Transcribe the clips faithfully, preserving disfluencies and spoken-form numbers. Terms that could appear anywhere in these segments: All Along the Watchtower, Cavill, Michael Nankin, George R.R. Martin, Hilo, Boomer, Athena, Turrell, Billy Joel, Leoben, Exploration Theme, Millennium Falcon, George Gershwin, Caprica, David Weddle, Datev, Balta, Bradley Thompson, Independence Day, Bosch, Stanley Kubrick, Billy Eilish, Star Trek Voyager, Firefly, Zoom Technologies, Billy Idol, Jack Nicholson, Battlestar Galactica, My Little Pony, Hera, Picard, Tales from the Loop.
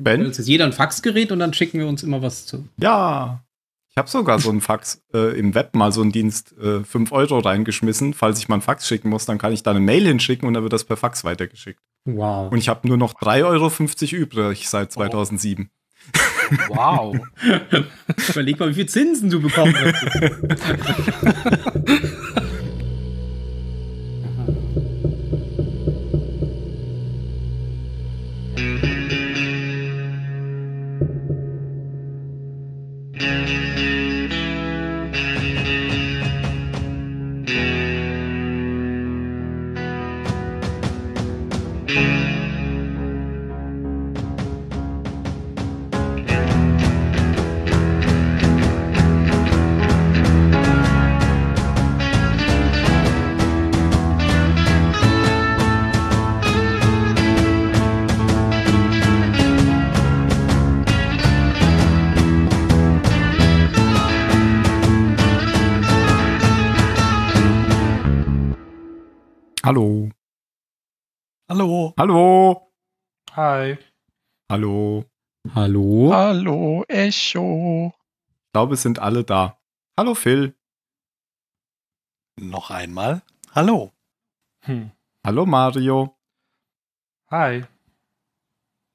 Ben? Uns jetzt jeder ein Faxgerät und dann schicken wir uns immer was zu. Ja, ich habe sogar so einen Fax äh, im Web mal so einen Dienst äh, fünf Euro reingeschmissen. Falls ich mal einen Fax schicken muss, dann kann ich da eine Mail hinschicken und dann wird das per Fax weitergeschickt. Wow. Und ich habe nur noch drei Euro fünfzig übrig seit zweitausendsieben. Oh. Wow. Überleg mal, wie viel Zinsen du bekommen hast. Hallo. Hallo. Hallo. Hi. Hallo. Hallo. Hallo, Echo. Ich glaube, es sind alle da. Hallo, Phil. Noch einmal. Hallo. Hm. Hallo, Mario. Hi.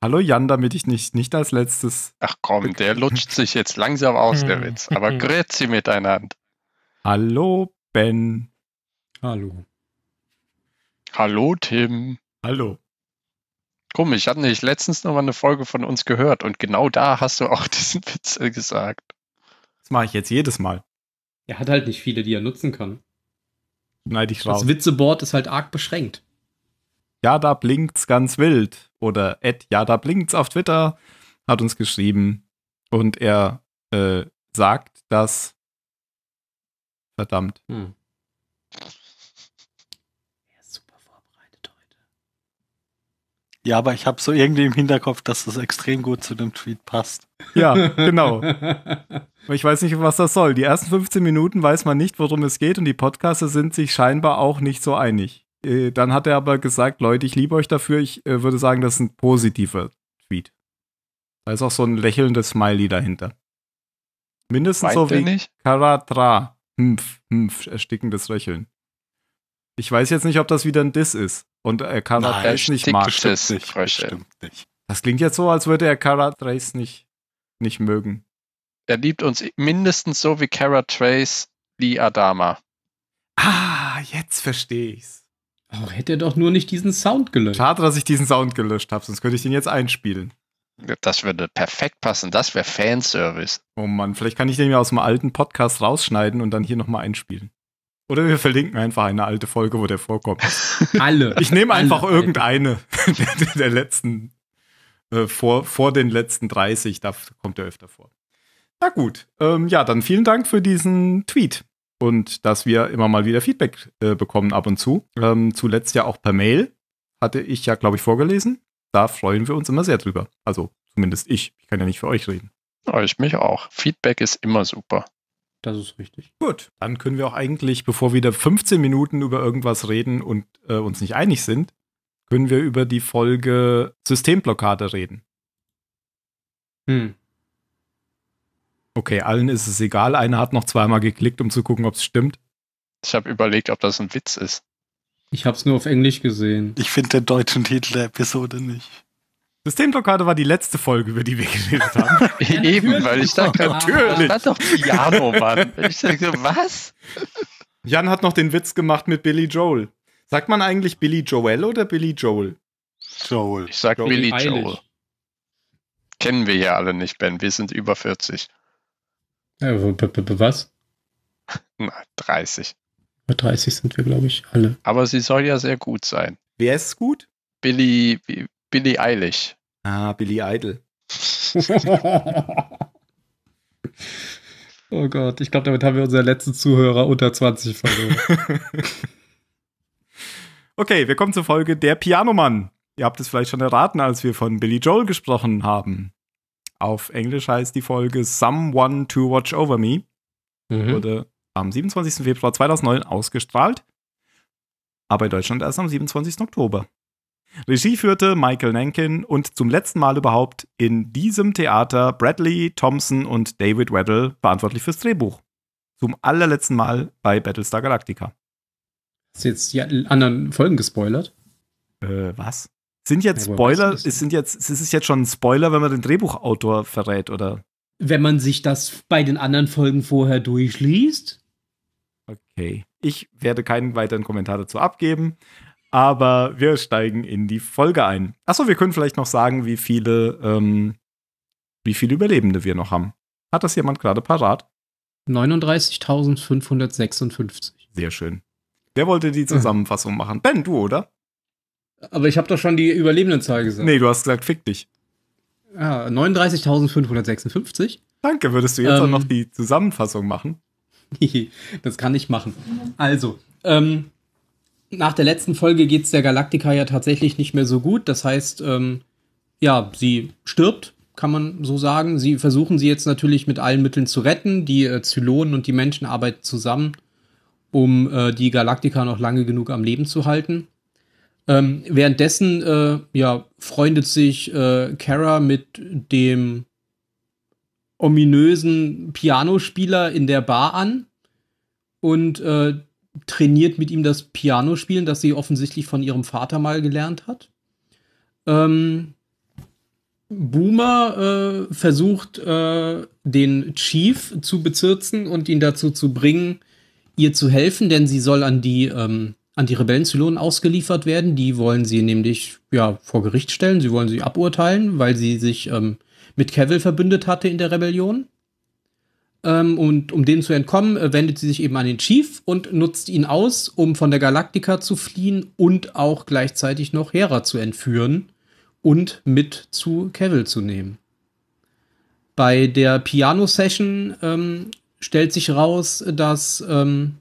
Hallo, Jan, damit ich nicht, nicht als letztes... Ach komm, der lutscht sich jetzt langsam aus, der Witz. Aber grüezi miteinander. Hallo, Ben. Hallo. Hallo, Tim. Hallo. Komisch, ich hatte nicht letztens noch mal eine Folge von uns gehört und genau da hast du auch diesen Witz gesagt. Das mache ich jetzt jedes Mal. Er hat halt nicht viele, die er nutzen kann. Schneide ich raus. Das Witzeboard ist halt arg beschränkt. Ja, da blinkt's ganz wild. Oder Ed, ja, da blinkt's auf Twitter, hat uns geschrieben. Und er äh, sagt, dass... Verdammt. Hm. Ja, aber ich habe so irgendwie im Hinterkopf, dass das extrem gut zu dem Tweet passt. Ja, genau. Ich weiß nicht, was das soll. Die ersten fünfzehn Minuten weiß man nicht, worum es geht und die Podcaster sind sich scheinbar auch nicht so einig. Dann hat er aber gesagt, Leute, ich liebe euch dafür. Ich würde sagen, das ist ein positiver Tweet. Da ist auch so ein lächelndes Smiley dahinter. Mindestens so wie Karatra. Hmpf, hmpf, erstickendes Lächeln. Ich weiß jetzt nicht, ob das wieder ein Diss ist. Und er Kara Trace nicht mag. Stimmt nicht, stimmt nicht. Das klingt jetzt so, als würde er Kara Trace nicht, nicht mögen. Er liebt uns mindestens so wie Kara Trace die Adama. Ah, jetzt verstehe ich's. Oh, hätte er doch nur nicht diesen Sound gelöscht. Schade, dass ich diesen Sound gelöscht habe, sonst könnte ich den jetzt einspielen. Das würde perfekt passen, das wäre Fanservice. Oh Mann, vielleicht kann ich den ja aus dem alten Podcast rausschneiden und dann hier nochmal einspielen. Oder wir verlinken einfach eine alte Folge, wo der vorkommt. Alle. Ich nehme einfach alle, irgendeine der, der letzten, äh, vor, vor den letzten dreißig, da kommt er öfter vor. Na gut, ähm, ja, dann vielen Dank für diesen Tweet und dass wir immer mal wieder Feedback äh, bekommen ab und zu. Ähm, zuletzt ja auch per Mail, hatte ich ja, glaube ich, vorgelesen. Da freuen wir uns immer sehr drüber. Also zumindest ich, ich kann ja nicht für euch reden. Ja, ich mich auch. Feedback ist immer super. Das ist richtig. Gut, dann können wir auch eigentlich, bevor wir da fünfzehn Minuten über irgendwas reden und äh, uns nicht einig sind, können wir über die Folge Systemblockade reden. Hm. Okay, allen ist es egal. Einer hat noch zweimal geklickt, um zu gucken, ob es stimmt. Ich habe überlegt, ob das ein Witz ist. Ich habe es nur auf Englisch gesehen. Ich finde den deutschen Titel der Episode nicht. Systemblockade war die letzte Folge, über die wir geredet haben. Eben, weil ich da gerade... Natürlich. Das war doch Piano, Mann. Ich dachte, was? Jan hat noch den Witz gemacht mit Billy Joel. Sagt man eigentlich Billy Joel oder Billy Joel? Joel. Ich sag Joel. Billy Joel. Eilig. Kennen wir ja alle nicht, Ben. Wir sind über vierzig. Ja, was? Na, dreißig. Über dreißig sind wir, glaube ich, alle. Aber sie soll ja sehr gut sein. Wer ist gut? Billy... Billy Eilish. Ah, Billy Idol. Oh Gott, ich glaube, damit haben wir unseren letzten Zuhörer unter zwanzig verloren. Okay, wir kommen zur Folge Der Pianomann. Ihr habt es vielleicht schon erraten, als wir von Billy Joel gesprochen haben. Auf Englisch heißt die Folge Someone to Watch Over Me. Mhm. Wurde am siebenundzwanzigsten Februar zweitausendneun ausgestrahlt. Aber in Deutschland erst am siebenundzwanzigsten Oktober. Regie führte Michael Nankin und zum letzten Mal überhaupt in diesem Theater Bradley Thompson und David Weddle, verantwortlich fürs Drehbuch. Zum allerletzten Mal bei Battlestar Galactica. Hast du jetzt die anderen Folgen gespoilert? Äh, was? Sind jetzt ja, Spoiler? Ist, sind jetzt, ist es jetzt schon ein Spoiler, wenn man den Drehbuchautor verrät, oder? Wenn man sich das bei den anderen Folgen vorher durchliest? Okay. Ich werde keinen weiteren Kommentar dazu abgeben. Aber wir steigen in die Folge ein. Achso, wir können vielleicht noch sagen, wie viele, ähm, wie viele Überlebende wir noch haben. Hat das jemand gerade parat? neununddreißigtausendfünfhundertsechsundfünfzig. Sehr schön. Wer wollte die Zusammenfassung machen? Ben, du, oder? Aber ich habe doch schon die Überlebendenzahl gesagt. Nee, du hast gesagt, fick dich. Ja, neununddreißigtausendfünfhundertsechsundfünfzig. Danke, würdest du jetzt ähm, auch noch die Zusammenfassung machen? Das kann ich machen. Also, ähm... nach der letzten Folge geht es der Galactica ja tatsächlich nicht mehr so gut. Das heißt, ähm, ja, sie stirbt, kann man so sagen. Sie versuchen sie jetzt natürlich mit allen Mitteln zu retten. Die äh, Zylonen und die Menschen arbeiten zusammen, um äh, die Galactica noch lange genug am Leben zu halten. Ähm, währenddessen äh, ja, freundet sich äh, Kara mit dem ominösen Pianospieler in der Bar an und äh, trainiert mit ihm das Pianospielen, das sie offensichtlich von ihrem Vater mal gelernt hat. Ähm, Boomer äh, versucht, äh, den Chief zu bezirzen und ihn dazu zu bringen, ihr zu helfen, denn sie soll an die, ähm, an die Rebellen-Zylonen ausgeliefert werden. Die wollen sie nämlich ja, vor Gericht stellen, sie wollen sie aburteilen, weil sie sich ähm, mit Cavill verbündet hatte in der Rebellion. Und um dem zu entkommen, wendet sie sich eben an den Chief und nutzt ihn aus, um von der Galactica zu fliehen und auch gleichzeitig noch Hera zu entführen und mit zu Cavill zu nehmen. Bei der Piano-Session ähm, stellt sich raus, dass ähm,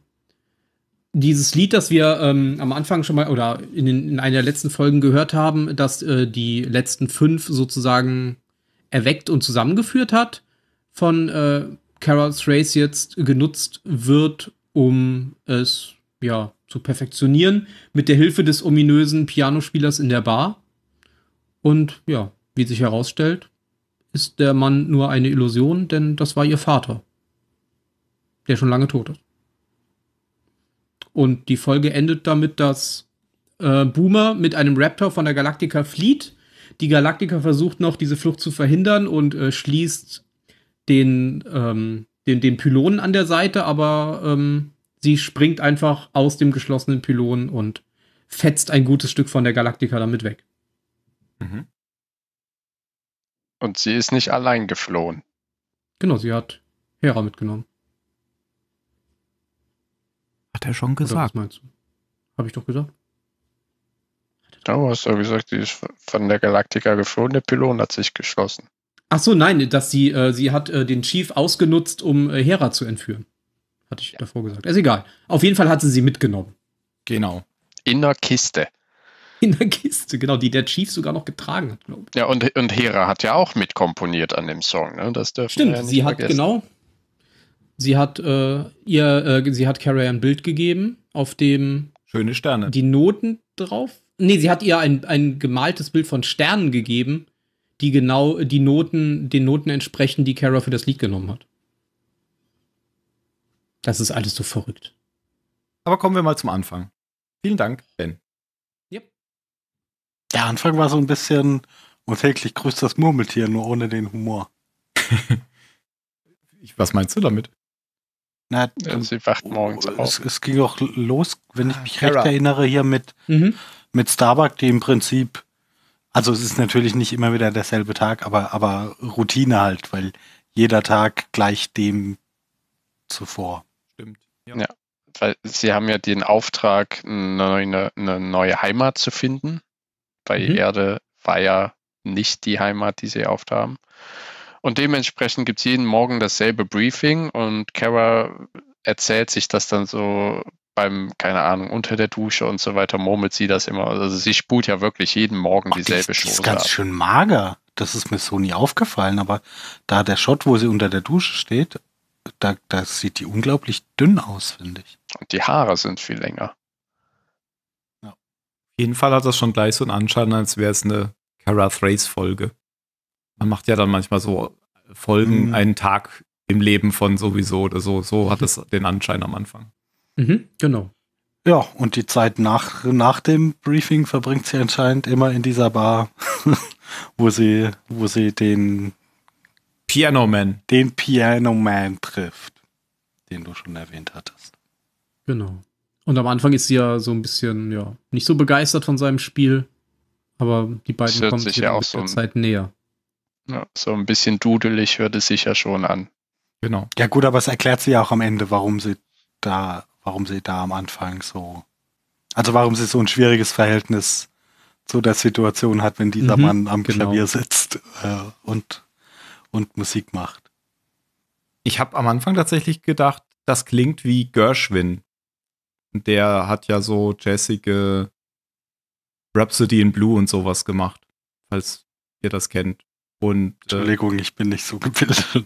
dieses Lied, das wir ähm, am Anfang schon mal oder in, den, in einer der letzten Folgen gehört haben, dass äh, die letzten fünf sozusagen erweckt und zusammengeführt hat, von äh, Kara Trace jetzt genutzt wird, um es ja zu perfektionieren, mit der Hilfe des ominösen Pianospielers in der Bar. Und ja, wie sich herausstellt, ist der Mann nur eine Illusion, denn das war ihr Vater, der schon lange tot ist. Und die Folge endet damit, dass äh, Boomer mit einem Raptor von der Galactica flieht. Die Galactica versucht noch, diese Flucht zu verhindern und äh, schließt Den, ähm, den, den Pylonen an der Seite, aber ähm, sie springt einfach aus dem geschlossenen Pylon und fetzt ein gutes Stück von der Galactica damit weg. Mhm. Und sie ist nicht allein geflohen. Genau, sie hat Hera mitgenommen. Hat er schon gesagt? Oder was meinst du? Hab ich doch gesagt. Oh, hast du gesagt, sie ist von der Galactica geflohen, der Pylon hat sich geschlossen. Ach so, nein, dass sie, äh, sie hat äh, den Chief ausgenutzt, um äh, Hera zu entführen. Hatte ich ja davor gesagt. Ist egal. Auf jeden Fall hat sie sie mitgenommen. Genau. In der Kiste. In der Kiste, genau, die der Chief sogar noch getragen hat, glaube ich. Ja, und, und Hera hat ja auch mitkomponiert an dem Song, ne? Das dürfen wir ja nicht vergessen. Stimmt, sie hat, genau, sie hat, äh, ihr, äh, sie hat Kara ein Bild gegeben, auf dem schöne Sterne. Die Noten drauf. Nee, sie hat ihr ein, ein gemaltes Bild von Sternen gegeben, die genau die Noten, den Noten entsprechen, die Kara für das Lied genommen hat. Das ist alles so verrückt. Aber kommen wir mal zum Anfang. Vielen Dank, Ben. Yep. Der Anfang war so ein bisschen und täglich grüßt das Murmeltier, nur ohne den Humor. Was meinst du damit? Na, ja, sie wacht morgens auf. Es, es ging auch los, wenn ich mich Kara recht erinnere, hier mit, mhm. mit Starbuck, die im Prinzip, also es ist natürlich nicht immer wieder derselbe Tag, aber, aber Routine halt, weil jeder Tag gleich dem zuvor. Stimmt. Ja, ja, weil sie haben ja den Auftrag, eine, eine neue Heimat zu finden, weil mhm. Erde war ja nicht die Heimat, die sie oft haben. Und dementsprechend gibt es jeden Morgen dasselbe Briefing und Kara erzählt sich das dann so beim, keine Ahnung, unter der Dusche und so weiter, murmelt sie das immer. Also sie spult ja wirklich jeden Morgen oh, dieselbe die, Chose. Das ist ganz ab. schön mager. Das ist mir so nie aufgefallen. Aber da der Shot, wo sie unter der Dusche steht, da, da sieht die unglaublich dünn aus, finde ich. Und die Haare sind viel länger. Ja. Auf jeden Fall hat das schon gleich so einen Anschein, als wäre es eine Kara Thrace-Folge. Man macht ja dann manchmal so Folgen, mhm. einen Tag im Leben von sowieso oder so. So hat es den Anschein am Anfang. Mhm, genau. Ja, und die Zeit nach, nach dem Briefing verbringt sie anscheinend immer in dieser Bar, wo sie, wo sie den Piano Man. Den Piano Man trifft, den du schon erwähnt hattest. Genau. Und am Anfang ist sie ja so ein bisschen, ja, nicht so begeistert von seinem Spiel, aber die beiden kommen sich ja auch so mit der Zeit näher. Ja, so ein bisschen dudelig hört es sich ja schon an. Genau. Ja gut, aber es erklärt sie ja auch am Ende, warum sie da, warum sie da am Anfang so, also warum sie so ein schwieriges Verhältnis zu der Situation hat, wenn dieser mhm, Mann am genau. Klavier sitzt äh, und, und Musik macht. Ich habe am Anfang tatsächlich gedacht, das klingt wie Gershwin. Der hat ja so jazzige Rhapsody in Blue und sowas gemacht, falls ihr das kennt. Und, Entschuldigung, äh, ich bin nicht so gebildet.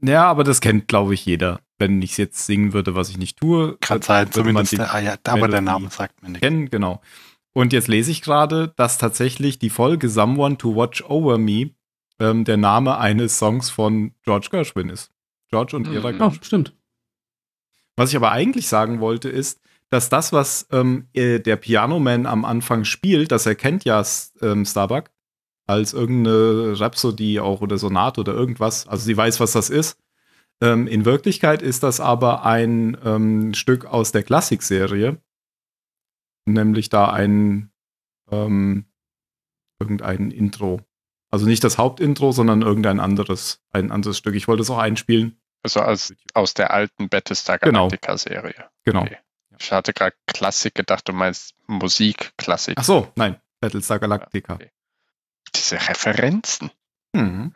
Ja, aber das kennt, glaube ich, jeder. Wenn ich es jetzt singen würde, was ich nicht tue. Kann sein, zumindest. Man der, ah ja, aber der Name sagt mir nichts. Kennen, genau. Und jetzt lese ich gerade, dass tatsächlich die Folge Someone to Watch Over Me ähm, der Name eines Songs von George Gershwin ist. George und Ira mhm. Gershwin. Oh, stimmt. Was ich aber eigentlich sagen wollte, ist, dass das, was ähm, der Pianoman am Anfang spielt, das erkennt ja ähm, Starbuck als irgendeine Rhapsodie auch oder Sonate oder irgendwas. Also sie weiß, was das ist. Ähm, in Wirklichkeit ist das aber ein ähm, Stück aus der Klassik-Serie. Nämlich da ein ähm, irgendein Intro. Also nicht das Hauptintro, sondern irgendein anderes, ein anderes Stück. Ich wollte es auch einspielen. Also aus, aus der alten Battlestar Galactica-Serie. Genau. Okay. Ich hatte gerade Klassik gedacht, du meinst Musik-Klassik. Ach so, nein, Battlestar Galactica. Okay. Diese Referenzen. Mhm.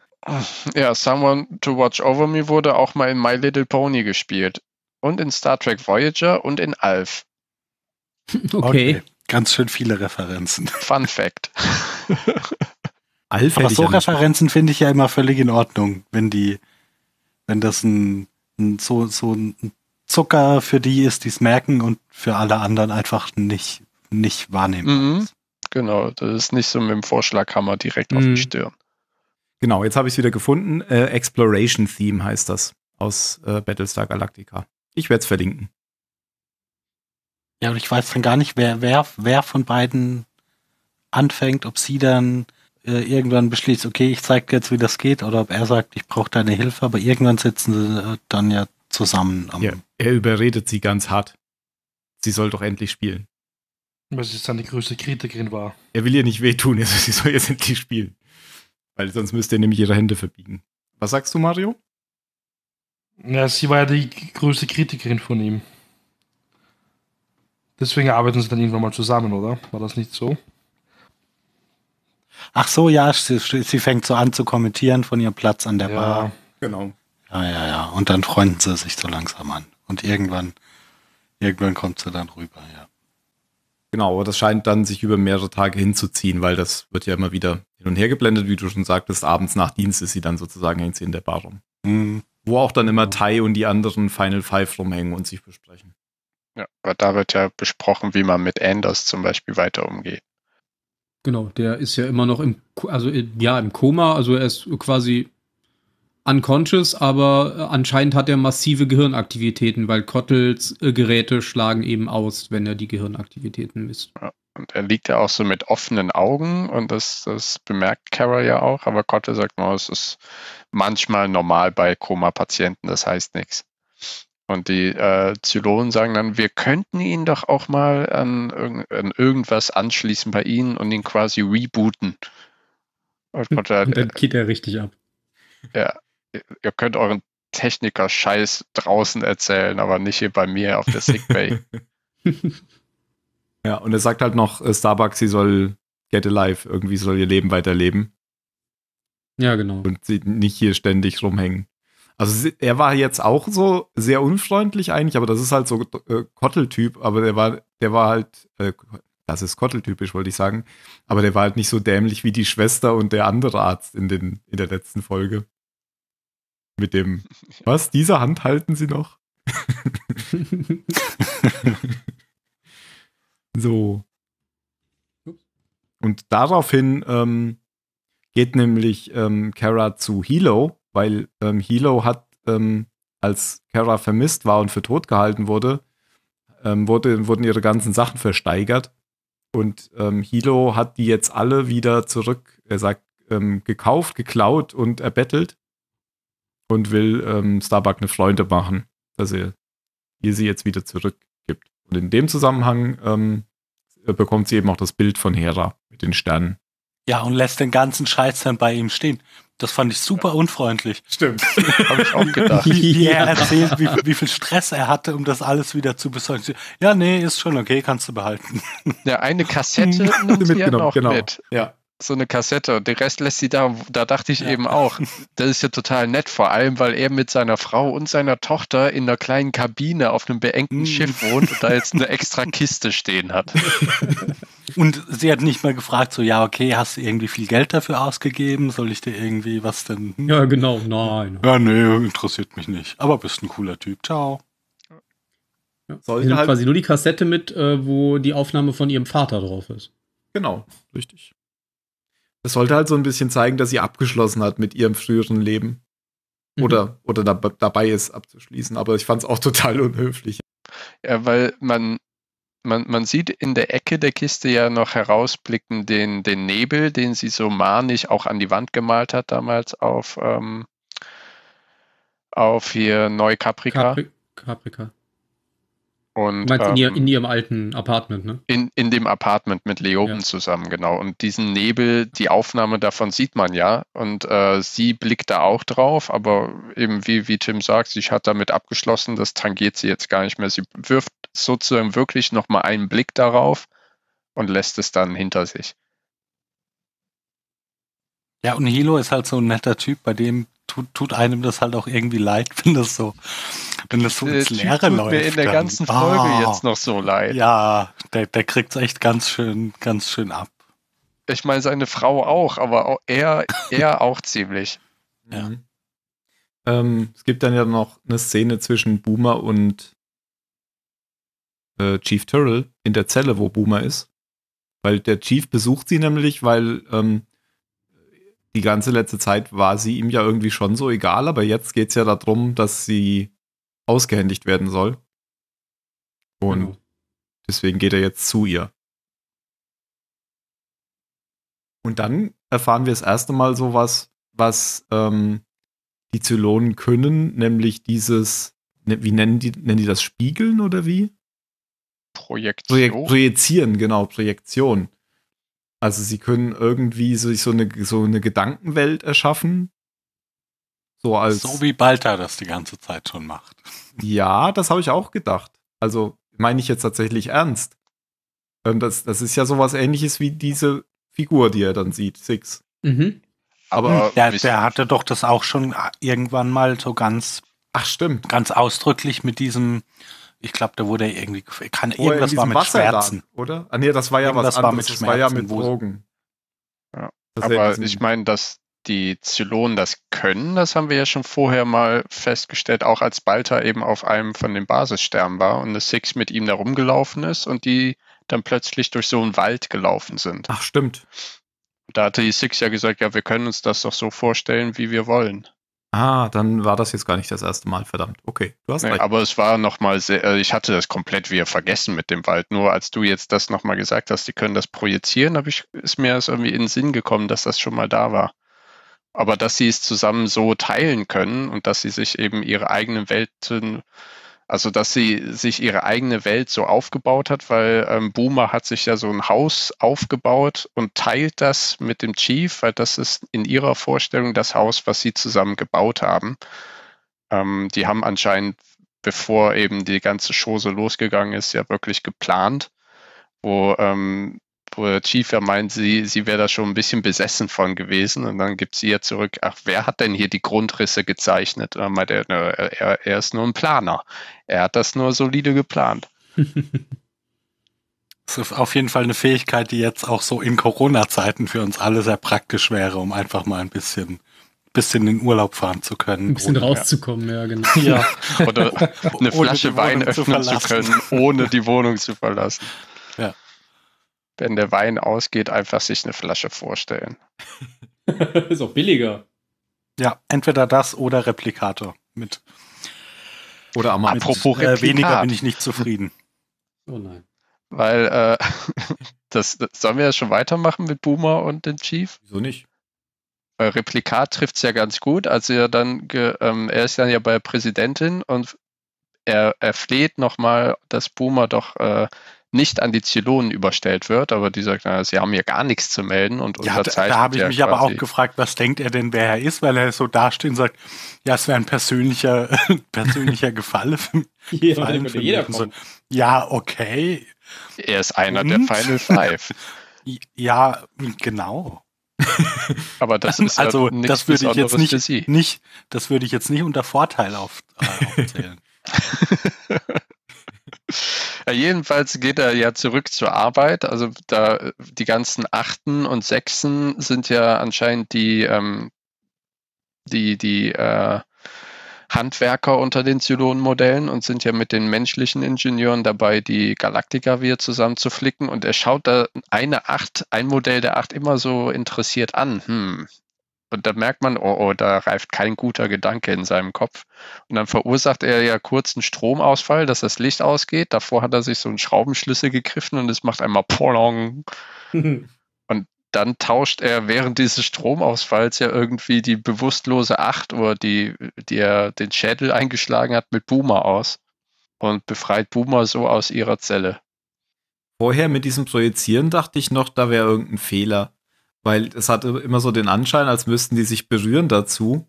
Ja, Someone to Watch Over Me wurde auch mal in My Little Pony gespielt. Und in Star Trek Voyager und in Alf. Okay. okay. Ganz schön viele Referenzen. Fun Fact. Alf Aber so ja Referenzen finde ich ja immer völlig in Ordnung, wenn die Wenn das ein, ein, so, so ein Zucker für die ist, die es merken und für alle anderen einfach nicht, nicht wahrnehmbar mhm. ist. Genau, das ist nicht so mit dem Vorschlaghammer direkt mhm. auf die Stirn. Genau, jetzt habe ich es wieder gefunden. Äh, Exploration Theme heißt das aus äh, Battlestar Galactica. Ich werde es verlinken. Ja, und ich weiß dann gar nicht, wer, wer, wer von beiden anfängt, ob sie dann irgendwann beschließt, okay, ich zeig dir jetzt, wie das geht, oder ob er sagt, ich brauche deine Hilfe, aber irgendwann sitzen sie dann ja zusammen. Am ja, er überredet sie ganz hart. Sie soll doch endlich spielen. Weil sie dann die größte Kritikerin war. Er will ihr nicht wehtun, also sie soll jetzt endlich spielen. Weil sonst müsste er nämlich ihre Hände verbiegen. Was sagst du, Mario? Ja, sie war ja die größte Kritikerin von ihm. Deswegen arbeiten sie dann irgendwann mal zusammen, oder? War das nicht so? Ach so, ja, sie, sie fängt so an zu kommentieren von ihrem Platz an der ja, Bar. Genau. Ja, ja, ja. Und dann freunden sie sich so langsam an. Und irgendwann, irgendwann kommt sie dann rüber, ja. Genau, aber das scheint dann sich über mehrere Tage hinzuziehen, weil das wird ja immer wieder hin und her geblendet, wie du schon sagtest. Abends nach Dienst ist sie dann sozusagen, hängt sie in der Bar rum. Mhm. Wo auch dann immer Tai und die anderen Final Five rumhängen und sich besprechen. Ja, aber da wird ja besprochen, wie man mit Anders zum Beispiel weiter umgeht. Genau, der ist ja immer noch im, also ja, im Koma, also er ist quasi unconscious, aber anscheinend hat er massive Gehirnaktivitäten, weil Kottels äh, Geräte schlagen eben aus, wenn er die Gehirnaktivitäten misst. Ja, und er liegt ja auch so mit offenen Augen und das, das bemerkt Kara ja auch, aber Kottel sagt mal, es ist manchmal normal bei Koma-Patienten, das heißt nichts. Und die äh, Zylonen sagen dann, wir könnten ihn doch auch mal an, irg an irgendwas anschließen bei ihnen und ihn quasi rebooten. Und, und dann äh, geht er richtig ab. Ja, ihr könnt euren Techniker-Scheiß draußen erzählen, aber nicht hier bei mir auf der Sickbay. Ja, und er sagt halt noch, äh, Starbuck, sie soll get alive, irgendwie soll ihr Leben weiterleben. Ja, genau. Und sie nicht hier ständig rumhängen. Also er war jetzt auch so sehr unfreundlich eigentlich, aber das ist halt so äh, Kotteltyp, aber der war, der war halt, äh, das ist Kotteltypisch, wollte ich sagen, aber der war halt nicht so dämlich wie die Schwester und der andere Arzt in, den, in der letzten Folge. Mit dem, was, diese Hand halten sie noch? So. Und daraufhin ähm, geht nämlich ähm, Kara zu Hilo, weil ähm, Hilo hat, ähm, als Kara vermisst war und für tot gehalten wurde, ähm, wurde wurden ihre ganzen Sachen versteigert. Und ähm, Hilo hat die jetzt alle wieder zurück, er sagt, ähm, gekauft, geklaut und erbettelt und will ähm, Starbuck eine Freunde machen, dass er ihr sie jetzt wieder zurückgibt. Und in dem Zusammenhang ähm, bekommt sie eben auch das Bild von Hera mit den Sternen. Ja, und lässt den ganzen Scheiß dann bei ihm stehen. Das fand ich super ja. unfreundlich. Stimmt, habe ich auch gedacht. Wie, wie er erzählt, wie, wie viel Stress er hatte, um das alles wieder zu besorgen. Ja, nee, ist schon okay, kannst du behalten. Ja, eine Kassette nimmt sie noch genau. mit. Ja. So eine Kassette und den Rest lässt sie da. Da dachte ich ja. eben auch, das ist ja total nett, vor allem, weil er mit seiner Frau und seiner Tochter in einer kleinen Kabine auf einem beengten mm. Schiff wohnt und da jetzt eine extra Kiste stehen hat. Und sie hat nicht mal gefragt, so, ja, okay, hast du irgendwie viel Geld dafür ausgegeben? Soll ich dir irgendwie was denn? Ja, genau, nein. Ja, nee, interessiert mich nicht. Aber bist ein cooler Typ, ciao. Ja. Soll ich halt quasi nur die Kassette mit, wo die Aufnahme von ihrem Vater drauf ist. Genau, richtig. Das sollte halt so ein bisschen zeigen, dass sie abgeschlossen hat mit ihrem früheren Leben. Oder, mhm. oder da, dabei ist, abzuschließen. Aber ich fand es auch total unhöflich. Ja, weil man, man, man sieht in der Ecke der Kiste ja noch herausblicken den, den Nebel, den sie so manisch auch an die Wand gemalt hat damals auf, ähm, auf hier Neu-Caprica. Capri- Caprica. Und, du meinst ähm, in, ihr, in ihrem alten Apartment, ne? In, in dem Apartment mit Leoben ja. zusammen, genau. Und diesen Nebel, die Aufnahme davon sieht man ja. Und äh, sie blickt da auch drauf, aber eben wie, wie Tim sagt, sie hat damit abgeschlossen, das tangiert sie jetzt gar nicht mehr. Sie wirft sozusagen wirklich nochmal einen Blick darauf und lässt es dann hinter sich. Ja, und Hilo ist halt so ein netter Typ, bei dem Tut, tut einem das halt auch irgendwie leid, wenn das so, wenn das so ins Leere läuft. Tut mir in der ganzen Folge oh, jetzt noch so leid. Ja, der, der kriegt es echt ganz schön, ganz schön ab. Ich meine, seine Frau auch, aber auch er, er auch ziemlich. Ja. Ähm, es gibt dann ja noch eine Szene zwischen Boomer und äh, Chief Turrell in der Zelle, wo Boomer ist. Weil der Chief besucht sie nämlich, weil ähm, die ganze letzte Zeit war sie ihm ja irgendwie schon so egal, aber jetzt geht es ja darum, dass sie ausgehändigt werden soll. Und genau. deswegen geht er jetzt zu ihr. Und dann erfahren wir das erste Mal sowas, was ähm, die Zylonen können, nämlich dieses, wie nennen die, nennen die das, Spiegeln oder wie? Projektion. Projek- projizieren, genau, Projektion. Also sie können irgendwie sich so eine, so eine Gedankenwelt erschaffen. So, als so wie Balta das die ganze Zeit schon macht. Ja, das habe ich auch gedacht. Also meine ich jetzt tatsächlich ernst. Das, das ist ja sowas Ähnliches wie diese Figur, die er dann sieht, Six. Mhm. Aber der, der hatte doch das auch schon irgendwann mal so ganz, Ach, stimmt. ganz ausdrücklich mit diesem... Ich glaube, da wurde er irgendwie... Kann, oh, irgendwas war mit Wasser Schmerzen. Lag, oder? Ah, nee, das war ja irgendwas was anderes. War mit das Schmerzen, war ja mit Drogen. Ja. Aber ich meine, dass die Zylonen das können, das haben wir ja schon vorher mal festgestellt, auch als Balta eben auf einem von den Basissternen war und eine Six mit ihm da rumgelaufen ist und die dann plötzlich durch so einen Wald gelaufen sind. Ach, stimmt. Da hatte die Six ja gesagt, ja, wir können uns das doch so vorstellen, wie wir wollen. Ah, dann war das jetzt gar nicht das erste Mal, verdammt. Okay, du hast nee, recht. Aber es war nochmal sehr, also ich hatte das komplett wieder vergessen mit dem Wald. Nur als du jetzt das nochmal gesagt hast, die können das projizieren, hab ich, ist mir das irgendwie in den Sinn gekommen, dass das schon mal da war. Aber dass sie es zusammen so teilen können und dass sie sich eben ihre eigenen Welten, also dass sie sich ihre eigene Welt so aufgebaut hat, weil ähm, Boomer hat sich ja so ein Haus aufgebaut und teilt das mit dem Chief, weil das ist in ihrer Vorstellung das Haus, was sie zusammen gebaut haben. Ähm, die haben anscheinend, bevor eben die ganze Show so losgegangen ist, ja wirklich geplant, wo, ähm, wo der Chief ja meint, sie, sie wäre da schon ein bisschen besessen von gewesen und dann gibt sie ja zurück, ach, wer hat denn hier die Grundrisse gezeichnet? Und dann meint er, er, er ist nur ein Planer. Er hat das nur solide geplant. Das ist auf jeden Fall eine Fähigkeit, die jetzt auch so in Corona-Zeiten für uns alle sehr praktisch wäre, um einfach mal ein bisschen, bisschen in den Urlaub fahren zu können. Ein bisschen ohne, rauszukommen, ja, ja genau. Ja. Oder eine Flasche Wein öffnen zu, zu können, ohne die Wohnung zu verlassen. Ja. wenn der Wein ausgeht, einfach sich eine Flasche vorstellen. Ist auch billiger. Ja, entweder das oder Replikator mit. Oder am Apropos mit, äh, weniger bin ich nicht zufrieden. Oh nein. Weil, äh, das, das sollen wir ja schon weitermachen mit Boomer und dem Chief? Wieso nicht? Weil Replikat trifft es ja ganz gut. Also ja dann, ge, ähm, er ist dann ja bei der Präsidentin und er, er fleht nochmal, dass Boomer doch äh, nicht an die Zylonen überstellt wird, aber die sagt, na, sie haben hier gar nichts zu melden und unterzeichnet. Ja, da, da habe ich mich ja aber auch gefragt, was denkt er denn, wer er ist, weil er so dasteht und sagt, ja, es wäre ein persönlicher, persönlicher Gefalle für mich. Jeder, Gefallen für jeder mich. So, ja, okay. Er ist einer und? der Final Five. Ja, genau. Aber das ist ja also, nichts das würde ich jetzt nicht, nicht, das würde ich jetzt nicht unter Vorteil auf, äh, aufzählen. Ja, jedenfalls geht er ja zurück zur Arbeit. Also da die ganzen Achten und Sechsen sind ja anscheinend die, ähm, die, die äh, Handwerker unter den Zylonen-Modellen und sind ja mit den menschlichen Ingenieuren dabei, die Galactica wieder zusammen zu flicken. Und er schaut da eine Acht, ein Modell der Acht immer so interessiert an. Hm. Und da merkt man, oh, oh, da reift kein guter Gedanke in seinem Kopf. Und dann verursacht er ja kurz einen Stromausfall, dass das Licht ausgeht. Davor hat er sich so einen Schraubenschlüssel gegriffen und es macht einmal Polong. Und dann tauscht er während dieses Stromausfalls ja irgendwie die bewusstlose Acht, oder die, die er den Schädel eingeschlagen hat, mit Boomer aus. Und befreit Boomer so aus ihrer Zelle. Vorher mit diesem Projizieren dachte ich noch, da wäre irgendein Fehler. Weil es hatte immer so den Anschein, als müssten die sich berühren dazu,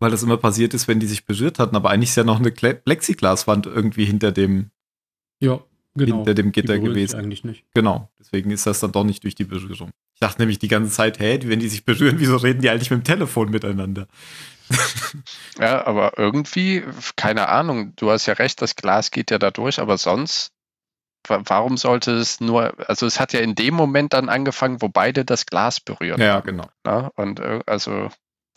weil das immer passiert ist, wenn die sich berührt hatten. Aber eigentlich ist ja noch eine Plexiglaswand irgendwie hinter dem, ja, genau, hinter dem Gitter gewesen. Eigentlich nicht. Genau, deswegen ist das dann doch nicht durch die Berührung. Ich dachte nämlich die ganze Zeit, hey, wenn die sich berühren, wieso reden die eigentlich mit dem Telefon miteinander? Ja, aber irgendwie, keine Ahnung, du hast ja recht, das Glas geht ja da durch, aber sonst... Warum sollte es nur, also es hat ja in dem Moment dann angefangen, wo beide das Glas berühren. Ja, genau. Ne? Und also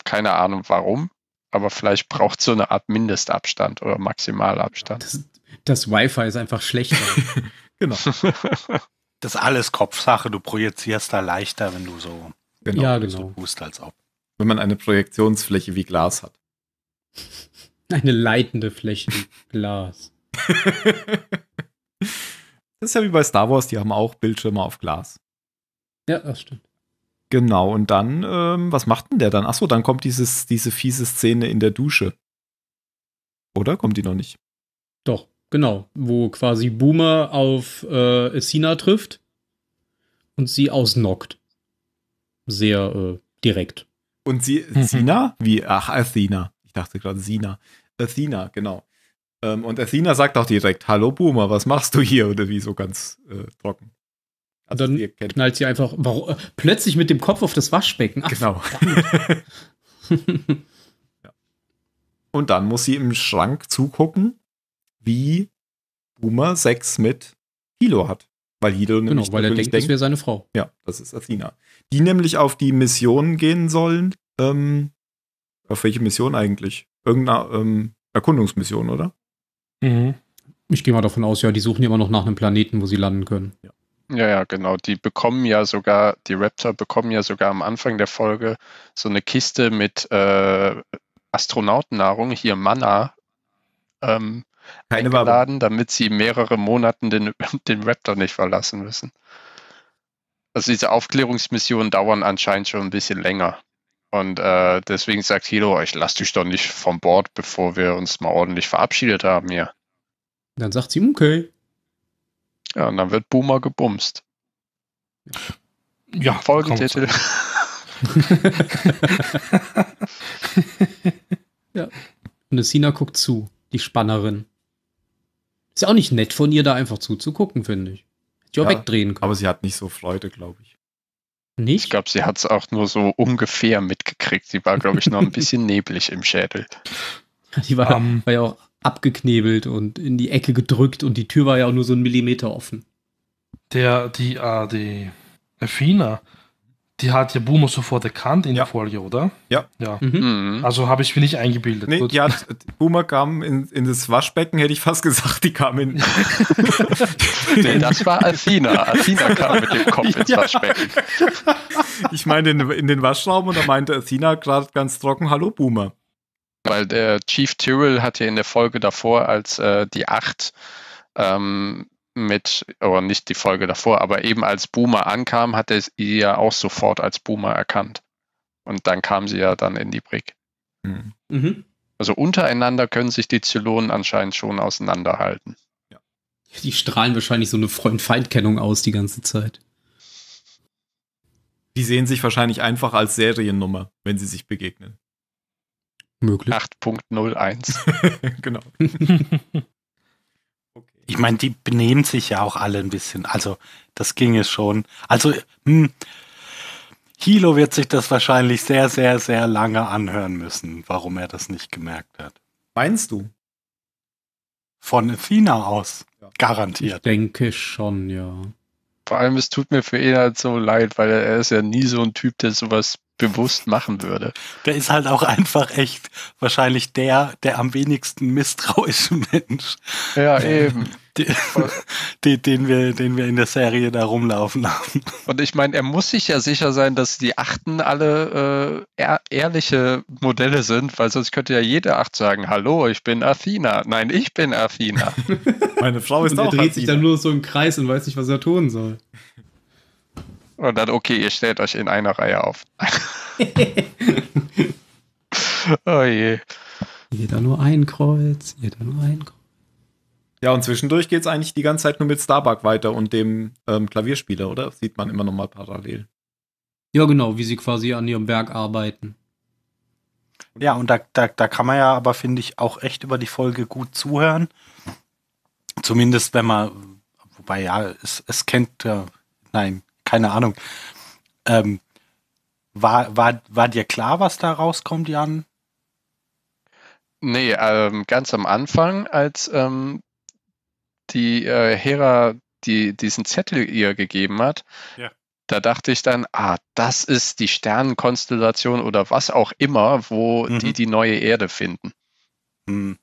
keine Ahnung warum, aber vielleicht braucht es so eine Art Mindestabstand oder Maximalabstand. Das, das Wi-Fi ist einfach schlechter. Genau. Das ist alles Kopfsache, du projizierst da leichter, wenn du so genau, ja, genau. So tust, als ob. Wenn man eine Projektionsfläche wie Glas hat. Eine leitende Fläche wie Glas. Das ist ja wie bei Star Wars, die haben auch Bildschirme auf Glas. Ja, das stimmt. Genau, und dann, ähm, was macht denn der dann? Achso, dann kommt dieses, diese fiese Szene in der Dusche. Oder? Kommt die noch nicht? Doch, genau. Wo quasi Boomer auf äh, Athena trifft und sie ausnockt. Sehr äh, direkt. Und sie, Athena? Wie? Ach, Athena. Ich dachte gerade Sina. Athena, genau. Und Athena sagt auch direkt, hallo Boomer, was machst du hier? Oder wie, so ganz äh, trocken. Also dann knallt sie einfach warum, äh, plötzlich mit dem Kopf auf das Waschbecken. Ach, genau. Ja. Und dann muss sie im Schrank zugucken, wie Boomer Sex mit Hilo hat. Weil Hilo genau, nämlich weil er denkt, denkt, das wäre seine Frau. Ja, das ist Athena. Die nämlich auf die Mission gehen sollen. Ähm, auf welche Mission eigentlich? Irgendeine ähm, Erkundungsmission, oder? Mhm. Ich gehe mal davon aus, ja, die suchen immer noch nach einem Planeten, wo sie landen können. Ja. ja, ja, genau. Die bekommen ja sogar, die Raptor bekommen ja sogar am Anfang der Folge so eine Kiste mit äh, Astronautennahrung, hier Manna, ähm, eingeladen, damit sie mehrere Monate den, den Raptor nicht verlassen müssen. Also diese Aufklärungsmissionen dauern anscheinend schon ein bisschen länger. Und äh, deswegen sagt Hilo, ich lass dich doch nicht vom Bord, bevor wir uns mal ordentlich verabschiedet haben hier. Dann sagt sie, okay. Ja, und dann wird Boomer gebumst. Ja, Folgentitel. Ja. Und Athena guckt zu, die Spannerin. Ist ja auch nicht nett von ihr, da einfach zuzugucken, finde ich. Hätte ich auch ja, wegdrehen können. Aber sie hat nicht so Freude, glaube ich. Nicht? Ich glaube, sie hat es auch nur so ungefähr mitgekriegt. Sie war, glaube ich, noch ein bisschen neblig im Schädel. Die war, um, war ja auch abgeknebelt und in die Ecke gedrückt und die Tür war ja auch nur so einen Millimeter offen. Der, die, ah, die Athena, Die hat ja Boomer sofort erkannt in ja. der Folge, oder? Ja. ja. Mhm. Also habe ich mir nicht eingebildet. Nee, ja, Boomer kam in, in das Waschbecken, hätte ich fast gesagt, die kam in... Nee, das war Athena. Athena kam mit dem Kopf ins ja. Waschbecken. Ich meine in, in den Waschraum und da meinte Athena gerade ganz trocken, hallo Boomer. Weil der Chief Tyrell hatte in der Folge davor, als äh, die Acht... Ähm, mit, oder nicht die Folge davor, aber eben als Boomer ankam, hat er sie ja auch sofort als Boomer erkannt. Und dann kam sie ja dann in die Brig. Mhm. Also untereinander können sich die Zylonen anscheinend schon auseinanderhalten. Ja. Die strahlen wahrscheinlich so eine Freund-Feind-Kennung aus die ganze Zeit. Die sehen sich wahrscheinlich einfach als Seriennummer, wenn sie sich begegnen. Möglich. acht Punkt null eins. Genau. Ich meine, die benehmen sich ja auch alle ein bisschen. Also, das ginge schon. Also, hm, Hilo wird sich das wahrscheinlich sehr, sehr, sehr lange anhören müssen, warum er das nicht gemerkt hat. Meinst du? Von Athena aus, ja. garantiert. Ich denke schon, ja. Vor allem, es tut mir für ihn halt so leid, weil er ist ja nie so ein Typ, der sowas bewusst machen würde. Der ist halt auch einfach echt wahrscheinlich der, der am wenigsten misstrauische Mensch. Ja, eben. Die, die, den, wir, den wir in der Serie da rumlaufen haben. Und ich meine, er muss sich ja sicher sein, dass die Achten alle äh, ehr- ehrliche Modelle sind, weil sonst könnte ja jede Acht sagen, hallo, ich bin Athena. Nein, ich bin Athena. Meine Frau ist und auch Athena. Er dreht sich dann nur so im Kreis und weiß nicht, was er tun soll. Und dann, okay, ihr stellt euch in einer Reihe auf. Oh je. Jeder nur ein Kreuz, jeder nur ein Kreuz. Ja, und zwischendurch geht es eigentlich die ganze Zeit nur mit Starbuck weiter und dem ähm, Klavierspieler, oder? Das sieht man immer noch mal parallel. Ja, genau, wie sie quasi an ihrem Werk arbeiten. Ja, und da, da, da kann man ja aber, finde ich, auch echt über die Folge gut zuhören. Zumindest, wenn man, wobei, ja, es, es kennt, äh, nein, keine Ahnung. Ähm, war, war, war dir klar, was da rauskommt, Jan? Nee, ähm, ganz am Anfang, als ähm, die äh, Hera die, diesen Zettel ihr gegeben hat, ja. Da dachte ich dann, ah, das ist die Sternenkonstellation oder was auch immer, wo mhm. die die neue Erde finden. Mhm.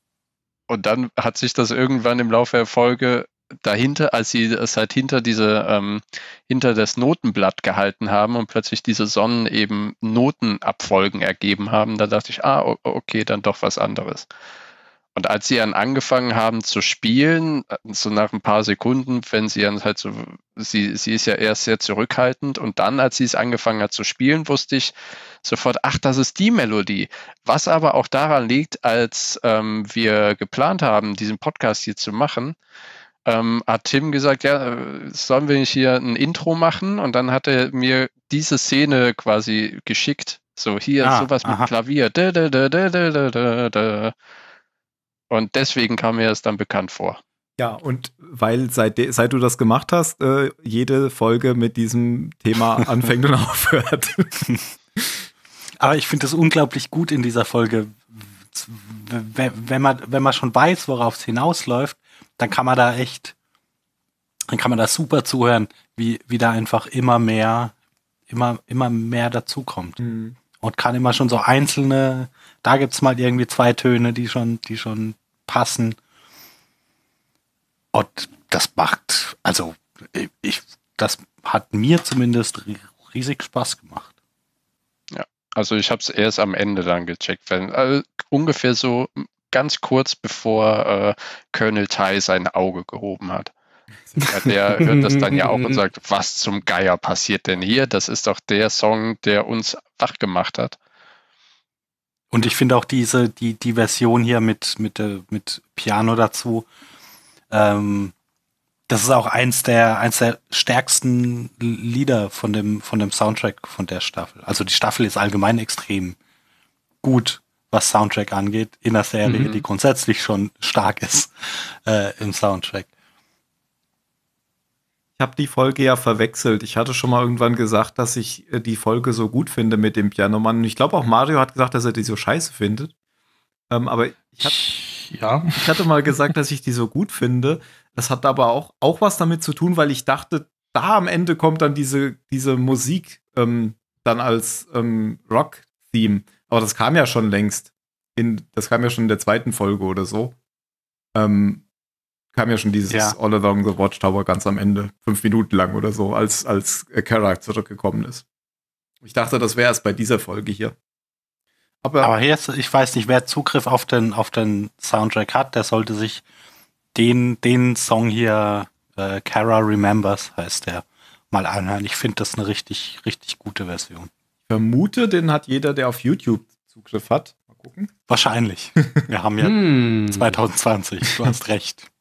Und dann hat sich das irgendwann im Laufe der Folge dahinter, als sie es halt hinter diese, ähm, hinter das Notenblatt gehalten haben und plötzlich diese Sonnen eben Notenabfolgen ergeben haben, da dachte ich, ah, okay, dann doch was anderes. Und als sie dann angefangen haben zu spielen, so nach ein paar Sekunden, wenn sie dann halt so, sie, sie ist ja erst sehr zurückhaltend und dann, als sie es angefangen hat zu spielen, wusste ich sofort, ach, das ist die Melodie. Was aber auch daran liegt, als ähm, wir geplant haben, diesen Podcast hier zu machen, Ähm, hat Tim gesagt, ja, sollen wir nicht hier ein Intro machen? Und dann hat er mir diese Szene quasi geschickt. So, hier ah, sowas aha. mit Klavier. Da, da, da, da, da, da. Und deswegen kam mir das dann bekannt vor. Ja, und weil seit, de- seit du das gemacht hast, äh, jede Folge mit diesem Thema anfängt und aufhört. Aber ich finde das unglaublich gut in dieser Folge. Wenn man, wenn man schon weiß, worauf es hinausläuft, dann kann man da echt, dann kann man da super zuhören, wie, wie da einfach immer mehr, immer, immer mehr dazukommt. Mhm. Und kann immer schon so einzelne, da gibt es mal irgendwie zwei Töne, die schon, die schon passen. Und das macht, also ich, das hat mir zumindest riesig Spaß gemacht. Ja, also ich habe es erst am Ende dann gecheckt, wenn, also ungefähr so ganz kurz bevor äh, Colonel Tai sein Auge gehoben hat. Der hört das dann ja auch und sagt, was zum Geier passiert denn hier? Das ist doch der Song, der uns wach gemacht hat. Und ich finde auch diese, die, die Version hier mit, mit, mit Piano dazu, ähm, das ist auch eins der, eins der stärksten Lieder von dem, von dem Soundtrack von der Staffel. Also die Staffel ist allgemein extrem gut, was Soundtrack angeht, in der Serie, mhm. die grundsätzlich schon stark ist äh, im Soundtrack. Ich habe die Folge ja verwechselt. Ich hatte schon mal irgendwann gesagt, dass ich die Folge so gut finde mit dem Pianomann. Ich glaube auch Mario hat gesagt, dass er die so scheiße findet. Ähm, aber ich, hab, ja. ich hatte mal gesagt, dass ich die so gut finde. Das hat aber auch, auch was damit zu tun, weil ich dachte, da am Ende kommt dann diese, diese Musik, ähm, dann als ähm, Rock-Theme. Aber das kam ja schon längst. In, das kam ja schon in der zweiten Folge oder so. Ähm, kam ja schon dieses ja. All Along the Watchtower ganz am Ende, fünf Minuten lang oder so, als, als Kara zurückgekommen ist. Ich dachte, das wäre es bei dieser Folge hier. Aber, Aber jetzt, ich weiß nicht, wer Zugriff auf den, auf den Soundtrack hat, der sollte sich den, den Song hier, äh, Kara Remembers heißt der, mal anhören. Ich finde das eine richtig, richtig gute Version. Ich vermute, den hat jeder, der auf YouTube Zugriff hat. Mal gucken. Wahrscheinlich. Wir haben ja zwanzig zwanzig, du hast recht.